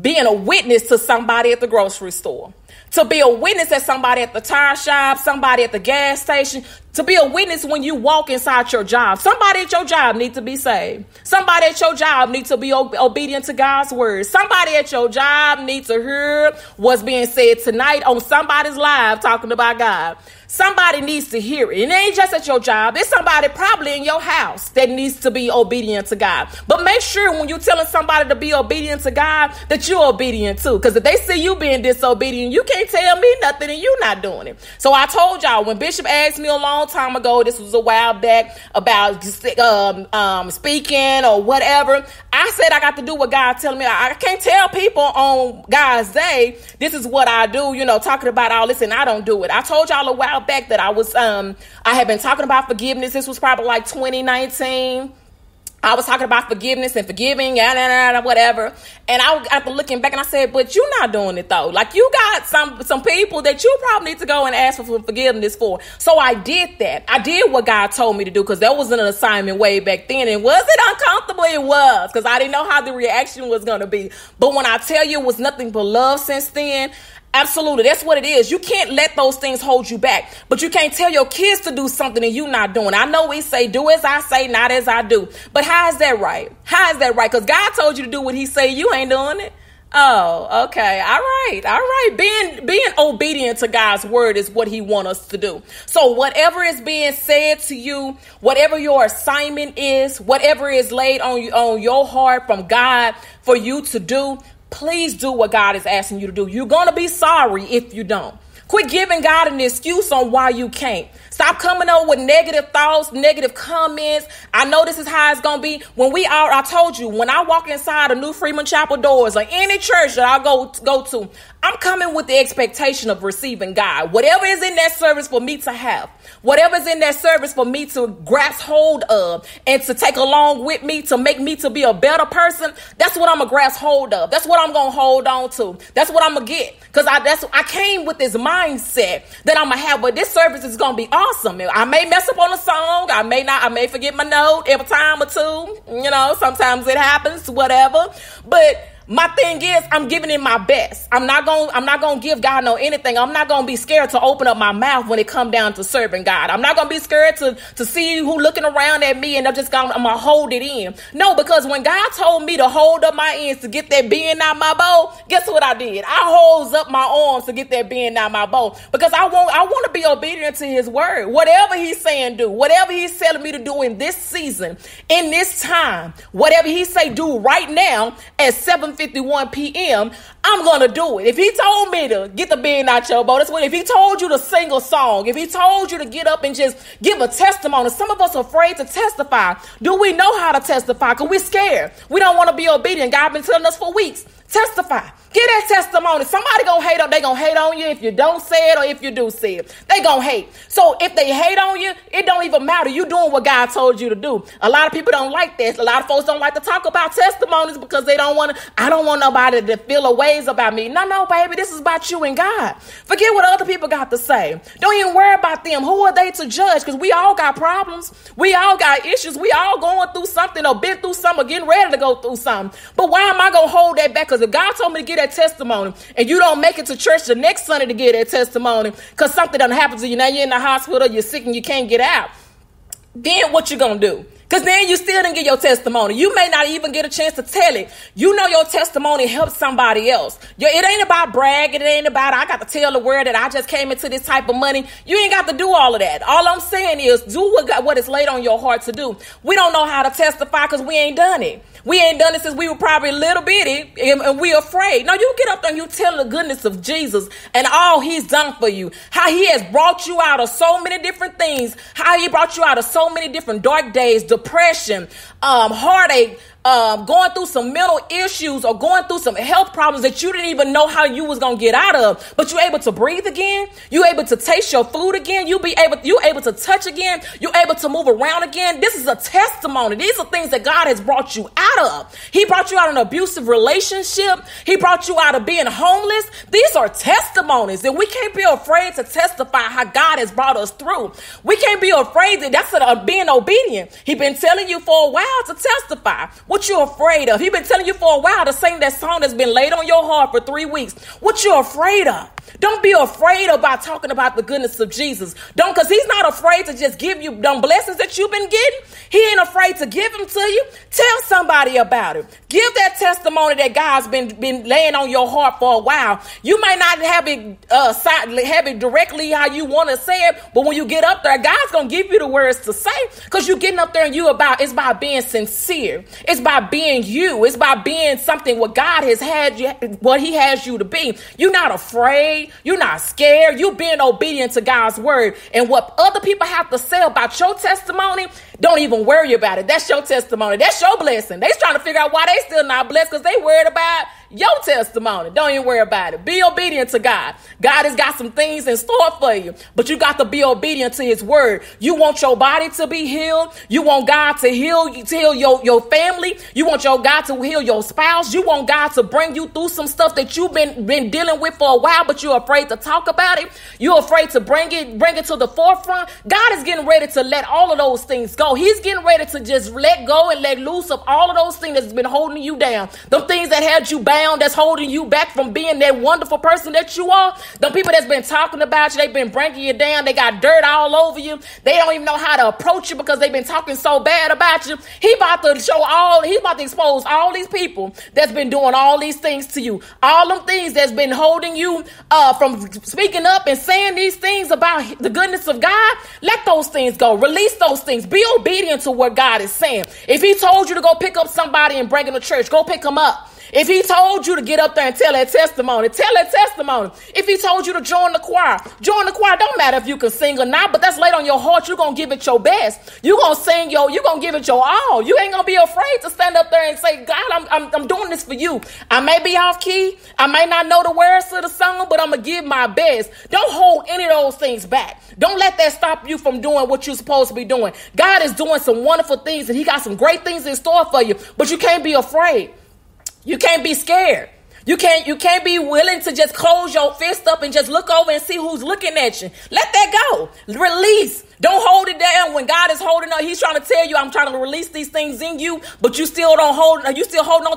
being a witness to somebody at the grocery store, to be a witness at somebody at the tire shop, somebody at the gas station, to be a witness when you walk inside your job. Somebody at your job needs to be saved. Somebody at your job needs to be obedient to God's word. Somebody at your job needs to hear what's being said tonight on somebody's live talking about God. Somebody needs to hear it. And it ain't just at your job. It's somebody probably in your house that needs to be obedient to God. But make sure when you're telling somebody to be obedient to God, that you're obedient too. Because if they see you being disobedient, you can't tell me nothing and you're not doing it. So I told y'all, when Bishop asked me along long time ago, this was a while back, about speaking or whatever, I said I got to do what God's telling me. I can't tell people on God's day, this is what I do, you know, talking about all this, and I don't do it. I told y'all a while back that I was, I had been talking about forgiveness. This was probably like 2019. I was talking about forgiveness and forgiving, whatever. And I after looking back, and I said, but you're not doing it though. Like, you got some people that you probably need to go and ask for forgiveness for. So I did that. I did what God told me to do, because that was an assignment way back then. And was it uncomfortable? It was, because I didn't know how the reaction was going to be. But when I tell you, it was nothing but love since then. Absolutely. That's what it is. You can't let those things hold you back, but you can't tell your kids to do something and you not doing. I know we say, do as I say, not as I do. But how is that right? How is that right? Because God told you to do what he say, you ain't doing it. Oh, okay. All right. All right. Being obedient to God's word is what he wants us to do. So whatever is being said to you, whatever your assignment is, whatever is laid on you, on your heart from God for you to do, please do what God is asking you to do. You're going to be sorry if you don't. Quit giving God an excuse on why you can't. Stop coming up with negative thoughts, negative comments. I know this is how it's going to be. When we are, I told you, when I walk inside of New Freeman Chapel doors or any church that I go to, I'm coming with the expectation of receiving God. Whatever is in that service for me to have, whatever is in that service for me to grasp hold of and to take along with me to make me to be a better person, that's what I'm going to grasp hold of. That's what I'm going to hold on to. That's what I'm going to get. Because I came with this mindset that I'm going to have, but this service is going to be awesome. I may mess up on a song. I may not. I may forget my note every time or two. You know, sometimes it happens, whatever. But my thing is, I'm giving it my best. I'm not gonna give God no anything. I'm not gonna be scared to open up my mouth when it come down to serving God. I'm not gonna be scared to see who looking around at me, and I'm gonna hold it in. No, because when God told me to hold up my ends to get that being out my bowl, guess what I did? I holds up my arms to get that being out my bowl, because I want to be obedient to his word. Whatever he's saying, do. Whatever he's telling me to do in this season, in this time, whatever he say, do right now at 7:51 p.m. I'm gonna do it. If he told me to get the bean out your bowl, that's what. If he told you to sing a song, if he told you to get up and just give a testimony, some of us are afraid to testify. Do we know how to testify? Because we're scared. We don't want to be obedient. God been telling us for weeks. Testify. Get that testimony. Somebody gonna hate on. They gonna hate on you if you don't say it, or if you do say it, they gonna hate. So if they hate on you, it don't even matter. You doing what God told you to do. A lot of people don't like this. A lot of folks don't like to talk about testimonies because they don't want to. I don't want nobody to feel a ways about me. No, baby. This is about you and God. Forget what other people got to say. Don't even worry about them. Who are they to judge? Because we all got problems. We all got issues. We all going through something, or been through something, or getting ready to go through something. But why am I gonna hold that back? Because if God told me to get that testimony and you don't make it to church the next Sunday to get that testimony because something done happened to you, now you're in the hospital, you're sick and you can't get out, then what you gonna do? Because then you still didn't get your testimony. You may not even get a chance to tell it. You know your testimony helps somebody else. It ain't about bragging. It ain't about, I got to tell the world that I just came into this type of money. You ain't got to do all of that. All I'm saying is do what is laid on your heart to do. We don't know how to testify because we ain't done it. We ain't done it since we were probably a little bitty, and we afraid. No, you get up there and you tell the goodness of Jesus and all he's done for you. How he has brought you out of so many different things. How he brought you out of so many different dark days, depression, heartache, going through some mental issues or going through some health problems that you didn't even know how you was going to get out of, but you're able to breathe again. You're able to taste your food again. You're able to touch again. You're able to move around again. This is a testimony. These are things that God has brought you out of. He brought you out of an abusive relationship. He brought you out of being homeless. These are testimonies, and we can't be afraid to testify how God has brought us through. We can't be afraid that that's being obedient. He's been telling you for a while to testify. What you afraid of? He been telling you for a while to sing that song that's been laid on your heart for 3 weeks. What you afraid of? Don't be afraid about talking about the goodness of Jesus. Don't, because he's not afraid to just give you them blessings that you've been getting. He ain't afraid to give them to you. Tell somebody about it. Give that testimony that God's been laying on your heart for a while. You might not have it directly how you want to say it, but when you get up there, God's going to give you the words to say, because you're getting up there and it's by being sincere. It's by being you. It's by being something what God has had you, what he has you to be. You're not afraid. afraid. You're not scared. You're being obedient to God's word. And what other people have to say about your testimony, don't even worry about it. That's your testimony. That's your blessing. They're trying to figure out why they still not blessed because they worried about your testimony. Don't even worry about it. Be obedient to God. God has got some things in store for you, but you got to be obedient to his word. You want your body to be healed. You want God to heal your family. You want your God to heal your spouse. You want God to bring you through some stuff that you've been dealing with for a while, but you're afraid to talk about it. You're afraid to bring it to the forefront. God is getting ready to let all of those things go. He's getting ready to just let go and let loose of all of those things that's been holding you down. Them things that had you bound, that's holding you back from being that wonderful person that you are. Them people that's been talking about you, they've been bringing you down. They got dirt all over you. They don't even know how to approach you because they've been talking so bad about you. He's about to expose all these people that's been doing all these things to you. All them things that's been holding you from speaking up and saying these things about the goodness of God. Let those things go. Release those things. Be obedient to what God is saying. If he told you to go pick up somebody and bring them to church, go pick them up. If he told you to get up there and tell that testimony, tell that testimony. If he told you to join the choir. Don't matter if you can sing or not, but that's laid on your heart. You're going to give it your best. You're going to sing you're going to give it your all. You ain't going to be afraid to stand up there and say, God, I'm doing this for you. I may be off key. I may not know the words to the song, but I'm going to give my best. Don't hold any of those things back. Don't let that stop you from doing what you're supposed to be doing. God is doing some wonderful things and he got some great things in store for you, but you can't be afraid. You can't be scared. You can't be willing to just close your fist up and just look over and see who's looking at you. Let that go. Release. Don't hold it down. When God is holding up, he's trying to tell you, I'm trying to release these things in you, but you still holding on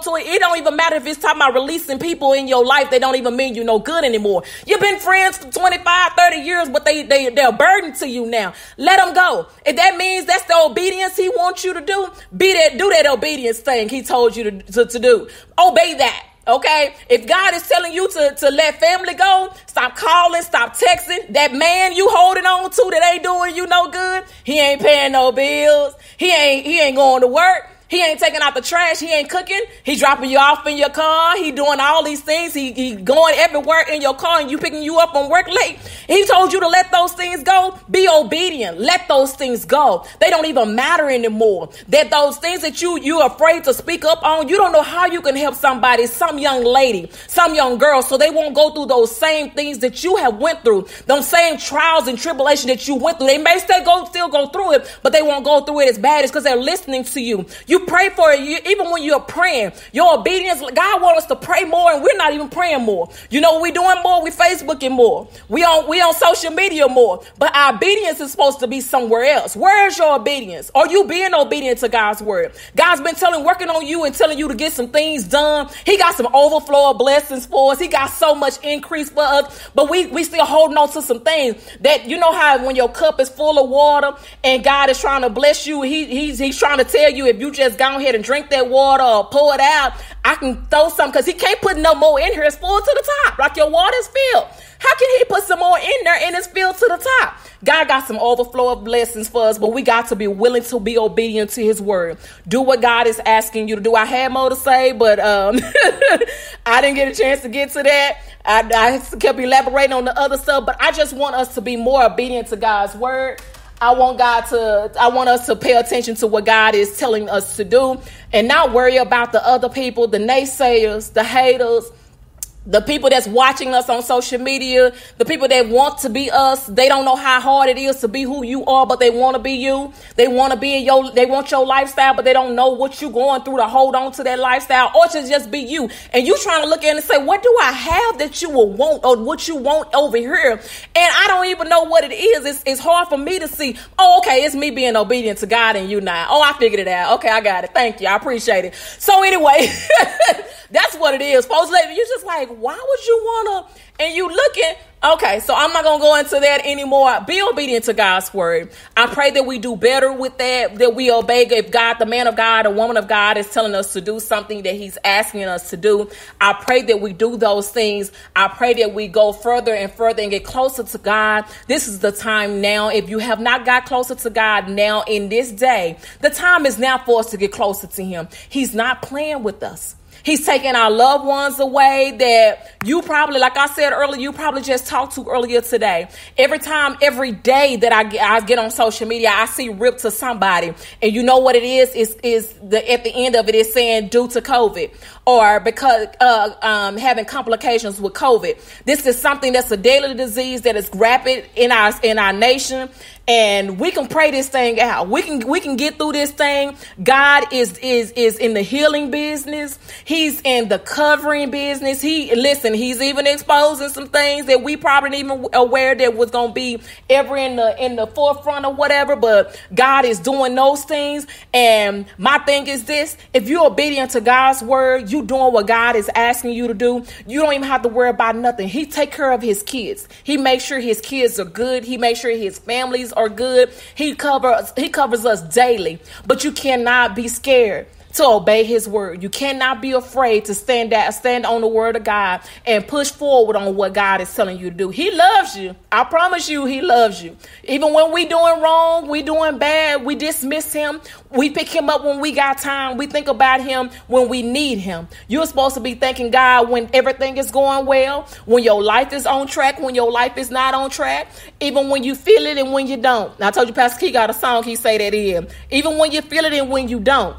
to it. It don't even matter if it's talking about releasing people in your life. They don't even mean you no good anymore. You've been friends for 25, 30 years, but they're a burden to you now. Let them go. If that means that's the obedience he wants you to do, do that obedience thing he told you to do. Obey that. Okay, if God is telling you to let family go, stop calling, stop texting. That man you holding on to that ain't doing you no good, he ain't paying no bills, he ain't going to work, he ain't taking out the trash, he ain't cooking, he dropping you off in your car, he doing all these things, he going everywhere in your car and you picking you up on work late. He told you to let those things go. Be obedient. Let those things go. They don't even matter anymore. That those things that you're afraid to speak up on, you don't know how you can help somebody, some young lady, some young girl, so they won't go through those same things that you have went through, those same trials and tribulations that you went through. They may still go through it, but they won't go through it as bad. It's because they're listening to you. You pray for it. Even when you're praying, your obedience, God wants us to pray more, and we're not even praying more. You know what we're doing more? We're Facebooking more. We on social media more, but our obedience is supposed to be somewhere else. Where is your obedience? Are you being obedient to God's word? God's been working on you and telling you to get some things done. He got some overflow of blessings for us. He got so much increase for us, but we still holding on to some things that, you know how when your cup is full of water and God is trying to bless you, he's trying to tell you, if you just go ahead and drink that water or pour it out, I can throw some, because he can't put no more in here. It's full to the top, like your water's filled. How can he put some more in there and it's filled to the top? God got some overflow of blessings for us, but we got to be willing to be obedient to his word. Do what God is asking you to do. I had more to say, but I didn't get a chance to get to that. I kept elaborating on the other stuff, but I just want us to be more obedient to God's word. I want us to pay attention to what God is telling us to do and not worry about the other people, the naysayers, the haters, the people that's watching us on social media, the people that want to be us. They don't know how hard it is to be who you are, but they want to be you. They want to be they want your lifestyle, but they don't know what you're going through to hold on to that lifestyle, or to just be you. And you trying to look at it and say, what do I have that you will want, or what you want over here? And I don't even know what it is. It's hard for me to see. Oh, okay. It's me being obedient to God and you now. Oh, I figured it out. Okay. I got it. Thank you. I appreciate it. So anyway, that's what it is. Folks, you just like, why would you wanna? And you looking. Okay, so I'm not gonna go into that anymore. Be obedient to God's word. I pray that we do better with that we obey. If God, the man of God, the woman of God is telling us to do something that he's asking us to do, I pray that we do those things. I pray that we go further and further and get closer to God. This is the time now. If you have not got closer to God now in this day, the time is now for us to get closer to him. He's not playing with us. He's taking our loved ones away that you probably, like I said earlier, you probably just talked to earlier today. Every day that I get on social media, I see RIP to somebody. And you know what it is? At the end of it, it's saying due to COVID or because having complications with COVID. This is something that's a deadly disease that is rapid in our nation. And we can pray this thing out. We can get through this thing. God is in the healing business. He's in the covering business. He's even exposing some things that we probably didn't even aware that was going to be ever in the forefront or whatever. But God is doing those things. And my thing is this: if you're obedient to God's word, you doing what God is asking you to do. You don't even have to worry about nothing. He take care of his kids. He makes sure his kids are good. He makes sure his families are good. He covers us daily. But you cannot be scared to obey his word. You cannot be afraid to stand on the word of God and push forward on what God is telling you to do. He loves you. I promise you, he loves you. Even when we doing wrong, we doing bad, we dismiss him. We pick him up when we got time. We think about him when we need him. You're supposed to be thanking God when everything is going well, when your life is on track, when your life is not on track, even when you feel it and when you don't. Now, I told you Pastor Key got a song he say that in. Even when you feel it and when you don't.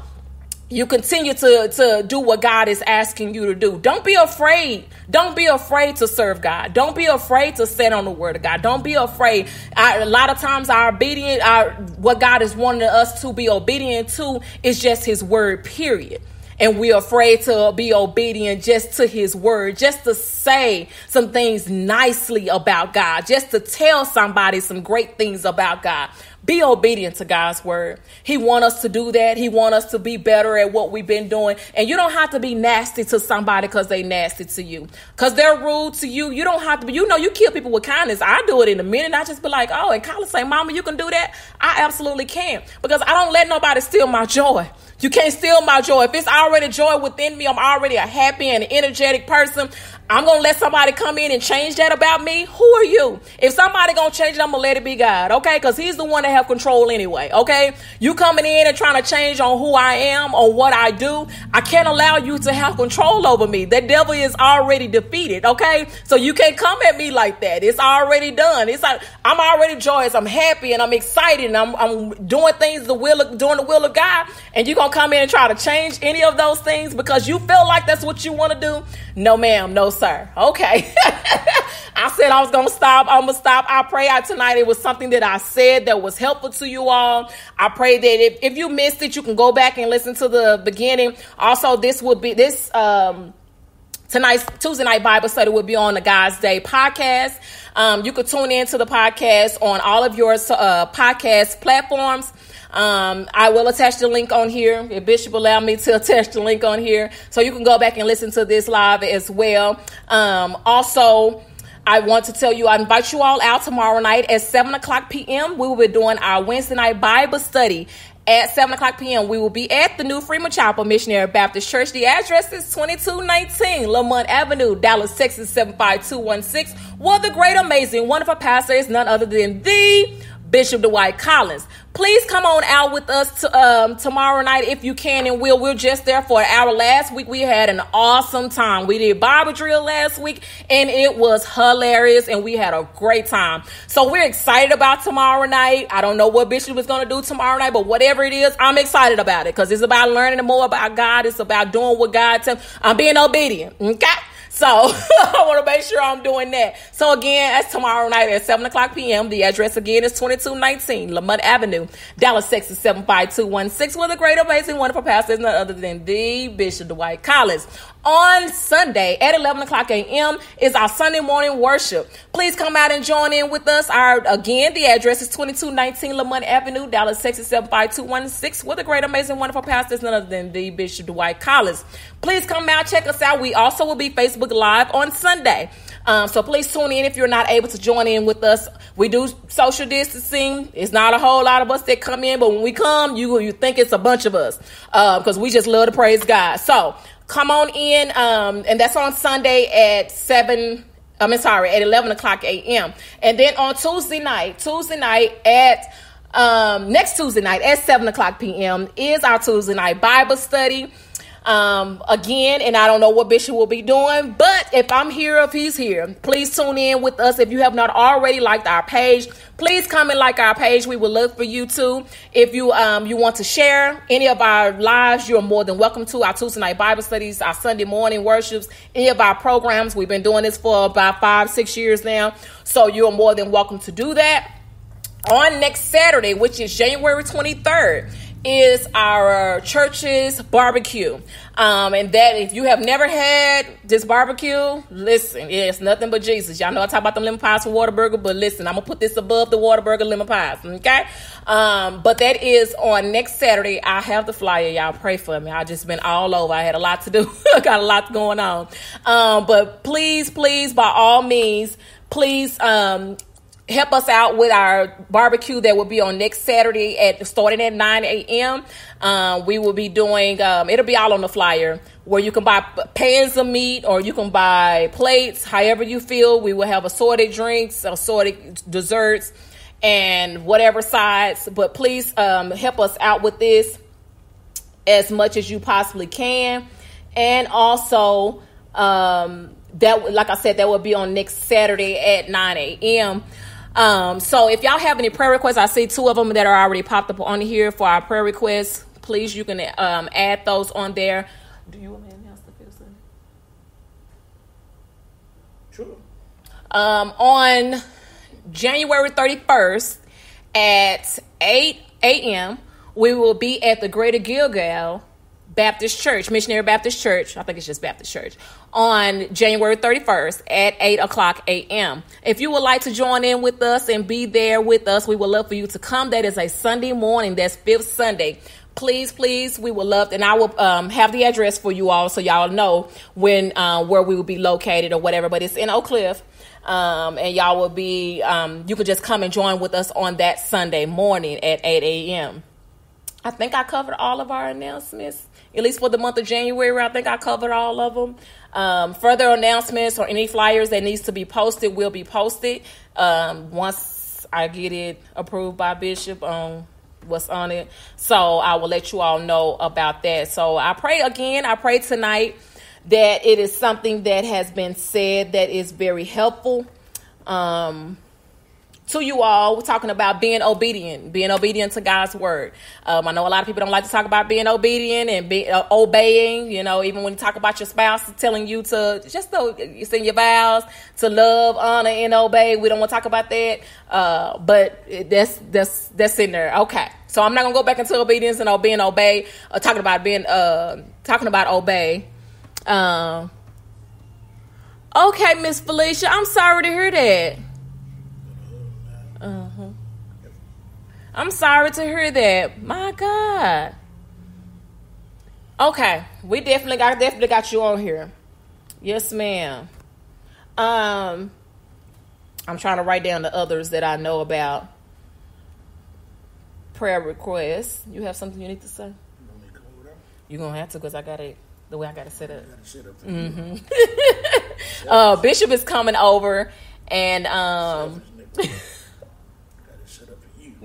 You continue to do what God is asking you to do. Don't be afraid. Don't be afraid to serve God. Don't be afraid to stand on the word of God. Don't be afraid. A lot of times what God is wanting us to be obedient to is just his word, period. And we're afraid to be obedient just to his word, just to say some things nicely about God, just to tell somebody some great things about God. Be obedient to God's word. He wants us to do that. He wants us to be better at what we've been doing. And you don't have to be nasty to somebody because they nasty to you. Because they're rude to you. You don't have to be. You know, you kill people with kindness. I do it in a minute. I just be like, oh, and Collins say, Mama, you can do that? I absolutely can. Because I don't let nobody steal my joy. You can't steal my joy. If it's already joy within me, I'm already a happy and energetic person. I'm going to let somebody come in and change that about me. Who are you? If somebody going to change it, I'm going to let it be God. Okay? Because he's the one that have control anyway. Okay? You coming in and trying to change on who I am, on what I do. I can't allow you to have control over me. The devil is already defeated. Okay? So you can't come at me like that. It's already done. It's like, I'm already joyous. I'm happy and I'm excited and I'm doing things doing the will of God. And you're going to come in and try to change any of those things because you feel like that's what you want to do. No, ma'am. No, sir. Okay. I said I was going to stop. I'm going to stop. I pray tonight it was something that I said that was helpful to you all. I pray that if you missed it, you can go back and listen to the beginning. Also, this will be tonight's Tuesday night Bible study will be on the God's Day podcast. You could tune into the podcast on all of your podcast platforms. I will attach the link on here. If Bishop allowed me to attach the link on here. So you can go back and listen to this live as well. Also, I want to tell you, I invite you all out tomorrow night at 7 o'clock p.m. We will be doing our Wednesday night Bible study. At 7 o'clock p.m., we will be at the New Freeman Chapel Missionary Baptist Church. The address is 2219 Lamont Avenue, Dallas, Texas, 75216. Well, the great, amazing, wonderful pastor is none other than the Bishop Dwight Collins. Please come on out with us tomorrow night if you can and will. We're just there for an hour. Last week, we had an awesome time. We did Bible drill last week, and it was hilarious, and we had a great time. So we're excited about tomorrow night. I don't know what Bishop is going to do tomorrow night, but whatever it is, I'm excited about it because it's about learning more about God. It's about doing what God tells me. I'm being obedient, okay? So I want to make sure I'm doing that. So again, that's tomorrow night at 7 o'clock p.m. The address again is 2219 Lamont Avenue, Dallas, Texas, 75216 with a great, amazing, wonderful pastor is none other than the Bishop Dwight Collins. On Sunday at 11 o'clock a.m. is our Sunday morning worship. Please come out and join in with us. The address is 2219 Lamont Avenue, Dallas, Texas, 75216 with a great, amazing, wonderful pastor is none other than the Bishop Dwight Collins. Please come out, check us out. We also will be Facebook Live on Sunday. So please tune in if you're not able to join in with us. We do social distancing. It's not a whole lot of us that come in, but when we come, you think it's a bunch of us because we just love to praise God. So come on in, and that's on Sunday at 11 o'clock a.m. And then on next Tuesday night at 7 o'clock p.m. is our Tuesday night Bible study. Again, and I don't know what Bishop will be doing, but if I'm here, if he's here, please tune in with us. If you have not already liked our page, please come and like our page. We would love for you to. If you you want to share any of our lives, you're more than welcome to. Our Tuesday night Bible studies, our Sunday morning worships, any of our programs. We've been doing this for about 5-6 years now, so you're more than welcome to do that. On next Saturday, which is January 23rd, is our church's barbecue. And that, if you have never had this barbecue, listen, it's nothing but Jesus. Y'all know I talk about the lemon pies from Whataburger, but listen, I'm gonna put this above the Whataburger lemon pies, okay? But that is on next Saturday. I have the flyer, y'all pray for me. I just been all over. I had a lot to do. I got a lot going on. But please, by all means, please, help us out with our barbecue that will be on next Saturday starting at 9 a.m. We will be doing, it'll be all on the flyer, where you can buy pans of meat or you can buy plates, however you feel. We will have assorted drinks, assorted desserts, and whatever sides. But please help us out with this as much as you possibly can. And also, that, like I said, that will be on next Saturday at 9 a.m. So if y'all have any prayer requests, I see two of them that are already popped up on here for our prayer requests. Please, you can add those on there. Do you want me to announce the first one? Sure. On January 31st at 8 a.m., we will be at the Greater Gilgal Baptist Church, Missionary Baptist Church. I think it's just Baptist Church. On January 31st at 8:00 a.m. If you would like to join in with us and be there with us, we would love for you to come. That is a Sunday morning. That's 5th Sunday. Please, we would love, and I will have the address for you all so y'all know when where we will be located or whatever. But it's in Oak Cliff, and y'all will be. You could just come and join with us on that Sunday morning at 8 a.m. I think I covered all of our announcements, at least for the month of January. I think I covered all of them. Further announcements or any flyers that needs to be posted will be posted once I get it approved by Bishop on what's on it. So I will let you all know about that. So I pray tonight that it is something that has been said that is very helpful to you all. We're talking about being obedient to God's word. I know a lot of people don't like to talk about being obedient and obeying. You know, even when you talk about your spouse telling you to send your vows to love, honor, and obey. We don't want to talk about that, but that's in there. Okay, so I'm not gonna go back into obedience and obey and obey. Talking about obey. Okay, Miss Felicia, I'm sorry to hear that. I'm sorry to hear that. My God. Okay, we definitely got you on here. Yes, ma'am. I'm trying to write down the others that I know about. Prayer requests. You have something you need to say? You're gonna have to, because I got it the way I got it set up. Mm-hmm. Bishop is coming over, and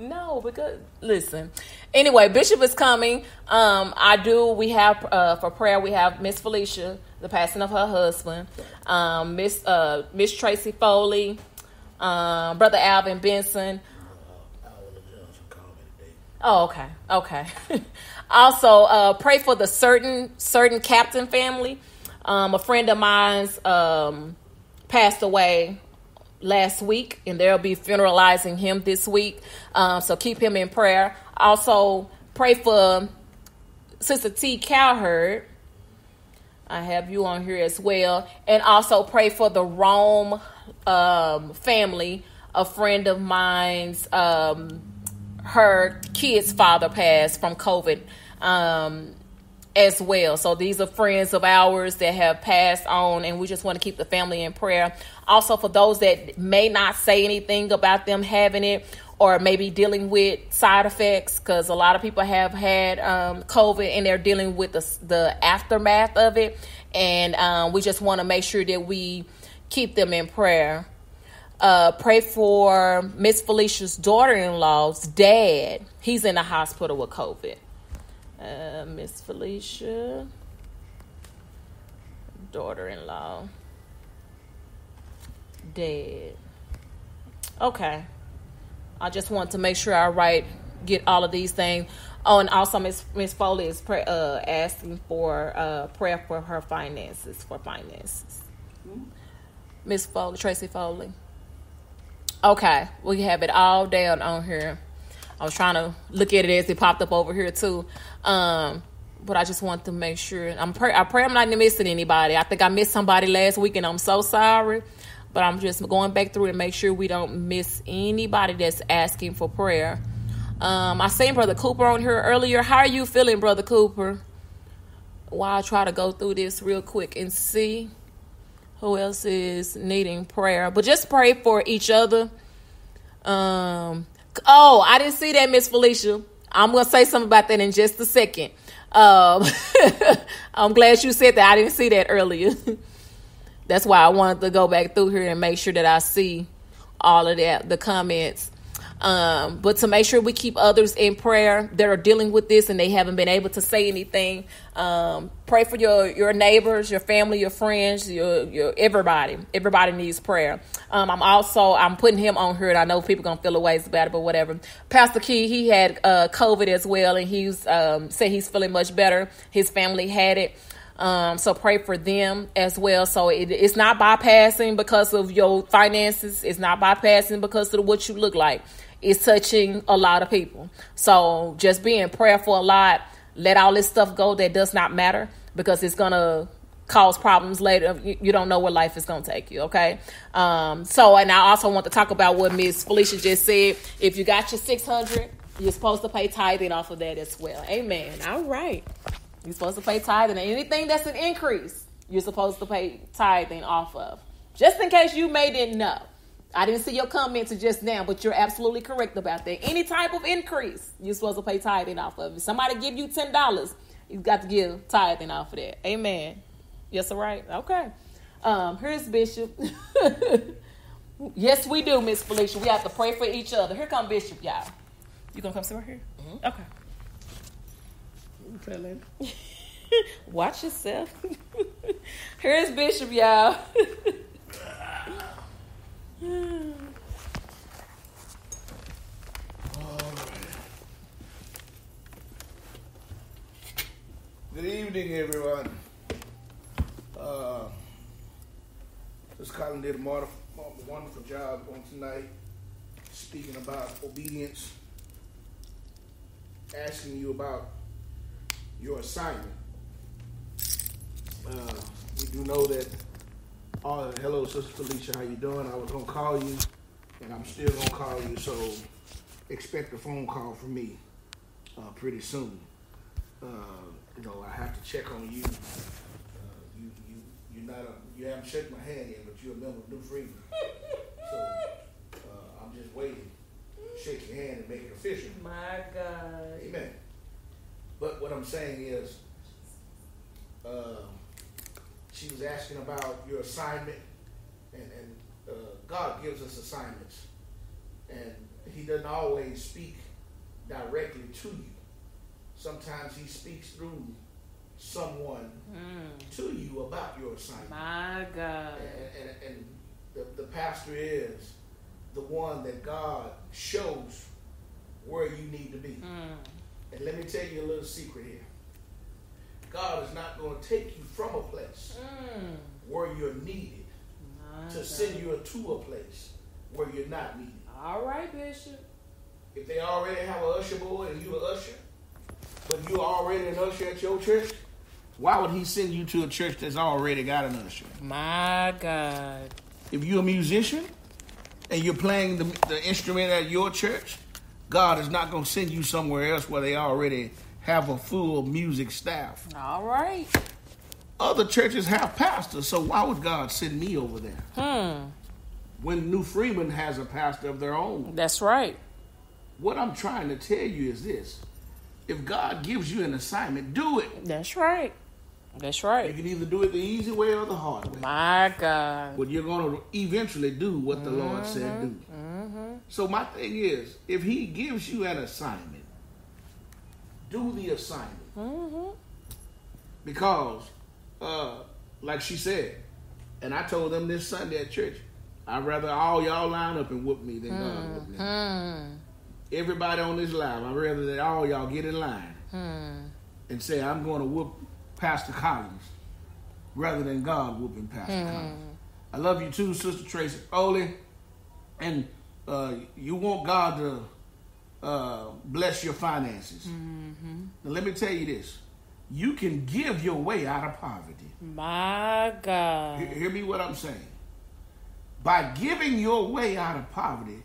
no, because listen. Anyway, Bishop is coming. For prayer we have Miss Felicia, the passing of her husband, Miss Tracy Foley, Brother Alvin Benson. Oh, okay. Also, pray for the certain Captain family. A friend of mine's passed away last week, and they'll be funeralizing him this week, so keep him in prayer. Also pray for Sister T. Cowherd. I have you on here as well. And also pray for the Rome family. A friend of mine's her kid's father passed from COVID as well. So these are friends of ours that have passed on, and we just want to keep the family in prayer. Also, for those that may not say anything about them having it or maybe dealing with side effects, because a lot of people have had COVID and they're dealing with the aftermath of it, and we just want to make sure that we keep them in prayer. Pray for Miss Felicia's daughter-in-law's dad. He's in the hospital with COVID. Miss Felicia, daughter-in-law dead. Okay. I just want to make sure I get all of these things. Oh, and also Miss Foley is asking for prayer for her finances, Miss Foley, Tracy Foley. Okay, we have it all down on here. I was trying to look at it as it popped up over here too. But I just want to make sure. I pray I'm not missing anybody. I think I missed somebody last week, and I'm so sorry. But I'm just going back through and make sure we don't miss anybody that's asking for prayer. I seen Brother Cooper on here earlier. How are you feeling, Brother Cooper? While I try to go through this real quick and see who else is needing prayer. But just pray for each other. Oh, I didn't see that, Miss Felicia. I'm going to say something about that in just a second. I'm glad you said that. I didn't see that earlier. That's why I wanted to go back through here and make sure that I see all of that, the comments. But to make sure we keep others in prayer that are dealing with this and they haven't been able to say anything. Pray for your neighbors, your family, your friends, your everybody. Everybody needs prayer. I'm putting him on here, and I know people gonna feel a ways about it, but whatever. Pastor Key, he had COVID as well, and he's said he's feeling much better. His family had it. So pray for them as well. So it's not bypassing because of your finances. It's not bypassing because of what you look like. It's touching a lot of people. So just being prayerful a lot. Let all this stuff go that does not matter, because it's going to cause problems later. You don't know where life is going to take you. Okay. And I also want to talk about what Miss Felicia just said. If you got your $600, you're supposed to pay tithing off of that as well. Amen. All right. You're supposed to pay tithing. And anything that's an increase, you're supposed to pay tithing off of. Just in case you may didn't know. I didn't see your comments just now, but you're absolutely correct about that. Any type of increase, you're supposed to pay tithing off of. If somebody give you $10, you've got to give tithing off of that. Amen. Yes, all right. Okay. Here's Bishop. Yes, we do, Miss Felicia. We have to pray for each other. Here come Bishop, y'all. You going to come sit right here? Mm-hmm. Okay. Watch yourself. Here's Bishop, y'all. Good evening, everyone. Miss Collins did a wonderful job on tonight, speaking about obedience, asking you about your assignment. We do know that. Hello, Sister Felicia. How you doing? I was gonna call you, and I'm still gonna call you. So expect a phone call from me pretty soon. I have to check on you. You haven't shook my hand yet, but you're a member of New Freeman. So I'm just waiting. Shake your hand and make it official. My God. Amen. But what I'm saying is, she was asking about your assignment, and God gives us assignments, and He doesn't always speak directly to you. Sometimes He speaks through someone to you about your assignment. My God. And the pastor is the one that God shows where you need to be. And let me tell you a little secret here. God is not going to take you from a place where you're needed to send you to a place where you're not needed. All right, Bishop. If they already have an usher boy and you're an usher, but you're already an usher at your church, why would He send you to a church that's already got an usher? My God. If you're a musician and you're playing the instrument at your church, God is not going to send you somewhere else where they already have a full music staff. All right. Other churches have pastors, so why would God send me over there? When New Freeman has a pastor of their own. That's right. What I'm trying to tell you is this. If God gives you an assignment, do it. That's right. That's right. You can either do it the easy way or the hard way. My God. But you're going to eventually do what the Lord said do. So my thing is, if He gives you an assignment, do the assignment. Because like she said. And I told them this Sunday at church, I'd rather all y'all line up and whoop me than God whoop me. Everybody on this live, I'd rather that all y'all get in line and say, I'm going to whoop Pastor Collins rather than God whooping Pastor Collins. I love you too, Sister Tracy Oley. And you want God to bless your finances. Now, let me tell you this. You can give your way out of poverty. My God. Hear me what I'm saying. By giving your way out of poverty,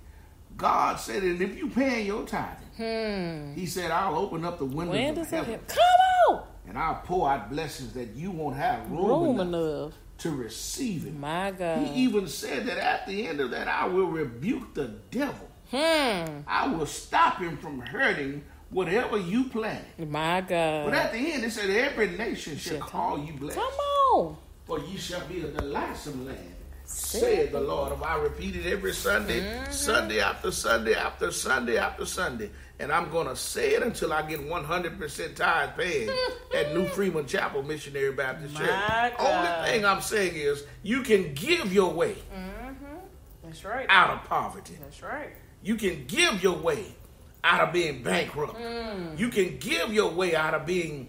God said that if you pay your tithing, he said, I'll open up the windows of heaven. Come on! And I'll pour out blessings that you won't have room enough to receive it. My God. He even said that at the end of that, I will rebuke the devil. I will stop him from hurting whatever you plan. My God. But at the end, it said, every nation shall call you blessed. Come on. For you shall be a delightsome land, said the Lord. I repeat it every Sunday, Sunday after Sunday after Sunday after Sunday. And I'm going to say it until I get 100% tithe paid at New Freeman Chapel Missionary Baptist Church. Only thing I'm saying is, you can give your way That's right. out of poverty. That's right. You can give your way out of being bankrupt. You can give your way out of being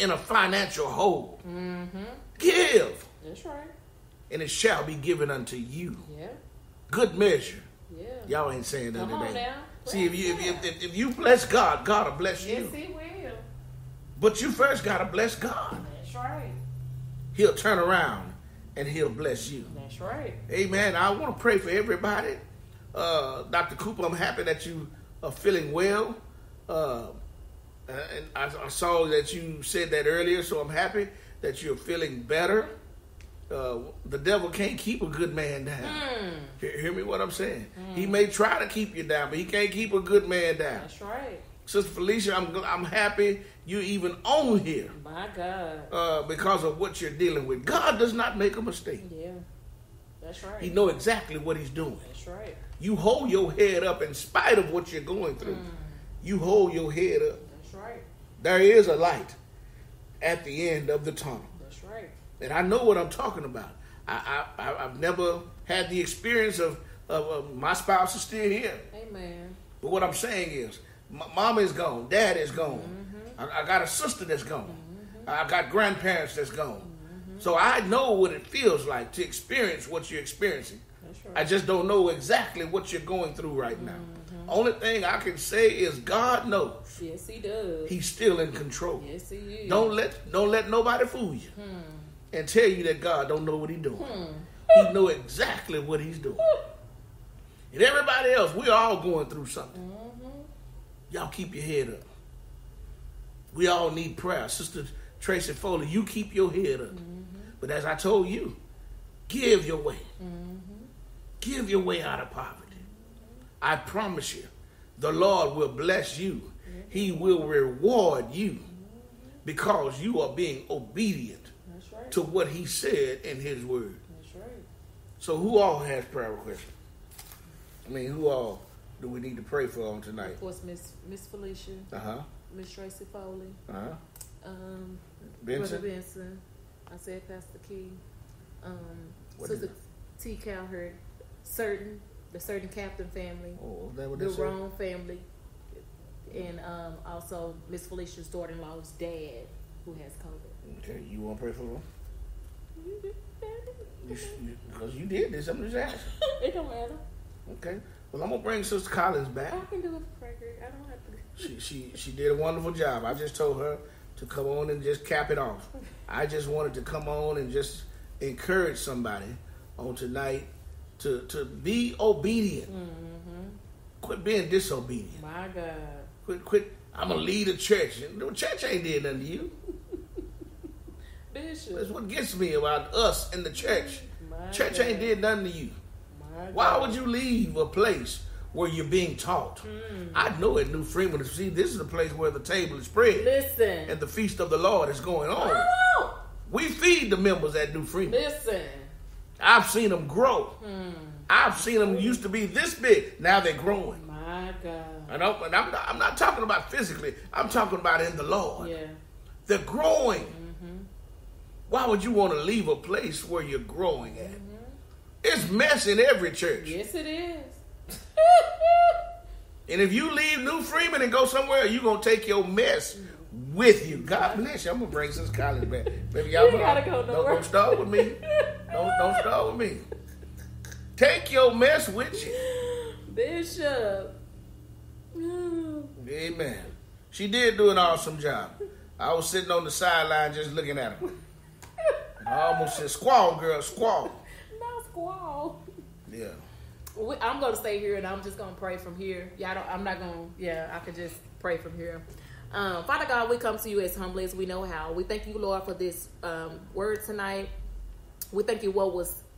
in a financial hole. Give. That's right. And it shall be given unto you. Yeah. Good measure. Yeah. Y'all ain't saying that today. See, if you bless God, God will bless you. Yes, he will. But you first got to bless God. That's right. He'll turn around and he'll bless you. That's right. Amen. I want to pray for everybody. Dr. Cooper, I'm happy that you are feeling well. And I saw that you said that earlier, so I'm happy that you're feeling better. The devil can't keep a good man down. Hear me what I'm saying. He may try to keep you down, but he can't keep a good man down. That's right. Sister Felicia, I'm happy you're even on here. My God. Because of what you're dealing with. God does not make a mistake. Yeah. That's right. He knows exactly what he's doing. That's right. You hold your head up in spite of what you're going through. You hold your head up. That's right. There is a light at the end of the tunnel. That's right. And I know what I'm talking about. I've never had the experience of my spouse is still here. Amen. But what I'm saying is, mama is gone. Dad is gone. I got a sister that's gone. I got grandparents that's gone. So I know what it feels like to experience what you're experiencing. That's right. I just don't know exactly what you're going through right now. Only thing I can say is God knows. Yes, he does. He's still in control. Yes, he is. Don't let nobody fool you. And tell you that God don't know what he's doing. He know exactly what he's doing. And everybody else, we're all going through something. Y'all keep your head up. We all need prayer. Sister Tracy Foley, you keep your head up. But as I told you, give your way. Give your way out of poverty. I promise you, the Lord will bless you. He will reward you because you are being obedient to what he said in his word. That's right. So who all has prayer requests? I mean, who all do we need to pray for on tonight? Of course, Miss Felicia. Miss Tracy Foley. Benson. Brother Benson. I said Pastor Key. Sister T. Calherd. The Certain Captain family. Oh, that what they said? The Wrong family. And also Miss Felicia's daughter-in-law's dad, who has COVID. Okay, you want to pray for them? Because you did this. I'm just asking. It don't matter. Okay. Well, I'm going to bring Sister Collins back. I can do it for Gregory. I don't have to. She did a wonderful job. I just told her to come on and just cap it off. I just wanted to come on and just encourage somebody on tonight to be obedient. Quit being disobedient. My God. Quit. I'm going to lead a church. The church ain't did nothing to you. Bishop. That's what gets me about us and the church. Church ain't did nothing to you. Why would you leave a place where you're being taught? I know at New Freeman, see, this is the place where the table is spread. Listen. And the feast of the Lord is going on. Oh. We feed the members at New Freeman. Listen. I've seen them grow. I've seen them used to be this big. Now they're growing. My God. And I'm not talking about physically. I'm talking about in the Lord. Yeah. They're growing. Why would you want to leave a place where you're growing at? Mm-hmm. It's mess in every church. Yes, it is. And if you leave New Freeman and go somewhere, you're going to take your mess with you. God bless you. I'm going to bring some college back. Baby, y'all don't start with me. Don't start with me. Take your mess with you. Bishop. Amen. She did do an awesome job. I was sitting on the sideline just looking at her. I almost said, squall, girl, squall. No, squall. Yeah. I'm going to stay here, and I'm just going to pray from here. Yeah, I'm not going to. Yeah, I could just pray from here. Father God, we come to you as humbly as we know how. We thank you, Lord, for this word tonight. We thank you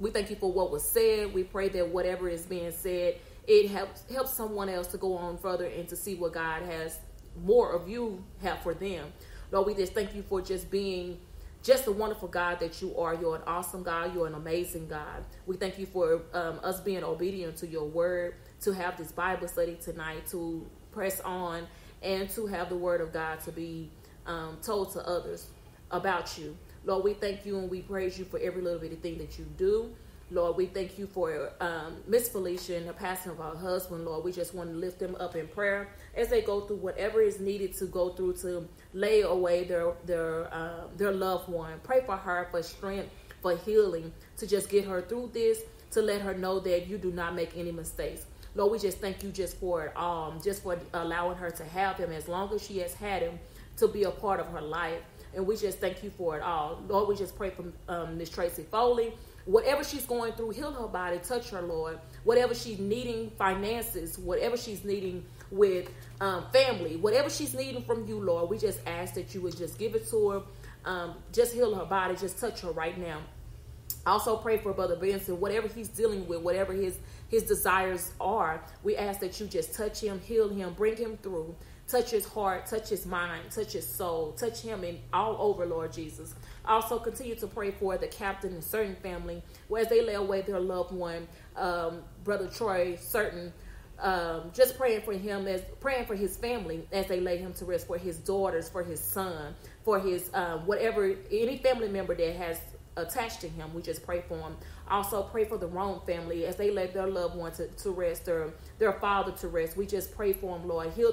we thank you for what was said. We pray that whatever is being said, it helps someone else to go on further and to see what God has more of you have for them. Lord, we just thank you for just being just the wonderful God that you are. You're an awesome God. You're an amazing God. We thank you for us being obedient to your word, to have this Bible study tonight, to press on and to have the word of God to be told to others about you. Lord, we thank you and we praise you for every little bitty thing that you do. Lord, we thank you for Miss Felicia and the passing of our husband. Lord, we just want to lift them up in prayer as they go through whatever is needed to go through to lay away their loved one. Pray for her, for strength, for healing, to just get her through this, to let her know that you do not make any mistakes. Lord, we just thank you just for it all, just for allowing her to have him as long as she has had him to be a part of her life. And we just thank you for it all. Lord, we just pray for Miss Tracy Foley. Whatever she's going through, heal her body, touch her, Lord. Whatever she's needing, finances, whatever she's needing with family, whatever she's needing from you, Lord, we just ask that you would just give it to her. Just heal her body, just touch her right now. Also pray for Brother Benson, whatever he's dealing with, whatever his desires are, we ask that you just touch him, heal him, bring him through. Touch his heart, touch his mind, touch his soul, touch him in all over, Lord Jesus. Also continue to pray for the captain and certain family, where as they lay away their loved one, Brother Troy Certain, just praying for him, as praying for his family as they lay him to rest, for his daughters, for his son, for his whatever, any family member that has attached to him, we just pray for him. Also pray for the Rome family as they lay their loved one to rest, or their father to rest. We just pray for him, Lord. Heal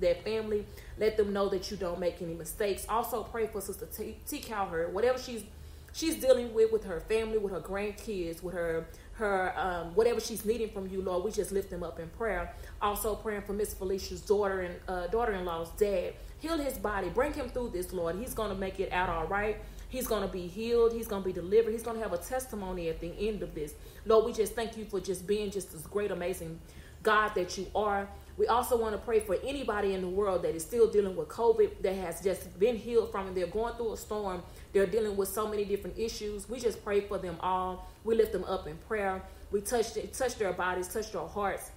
that family. Let them know that you don't make any mistakes. Also pray for Sister T. Cowherd, whatever she's dealing with her family, with her grandkids, with her whatever she's needing from you, Lord. We just lift them up in prayer. Also praying for Miss Felicia's daughter and daughter-in-law's dad. Heal his body. Bring him through this, Lord. He's going to make it out all right. He's going to be healed. He's going to be delivered. He's going to have a testimony at the end of this. Lord, we just thank you for just being just this great, amazing God that you are. We also want to pray for anybody in the world that is still dealing with COVID, that has just been healed from it. They're going through a storm. They're dealing with so many different issues. We just pray for them all. We lift them up in prayer. We touch their bodies, touch their hearts,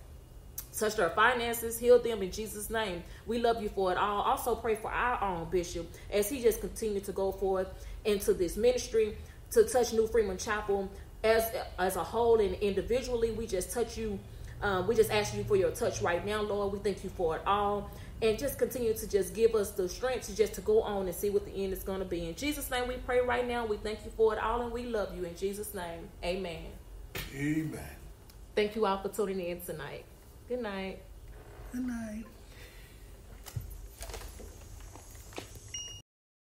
touch their finances, heal them in Jesus' name. We love you for it all. Also pray for our own bishop as he just continues to go forth into this ministry to touch New Freeman Chapel as a whole and individually. We just touch you. We just ask you for your touch right now, Lord. We thank you for it all. And just continue to just give us the strength to just to go on and see what the end is going to be. In Jesus' name we pray right now. We thank you for it all, and we love you. In Jesus' name, amen. Amen. Thank you all for tuning in tonight. Good night. Good night.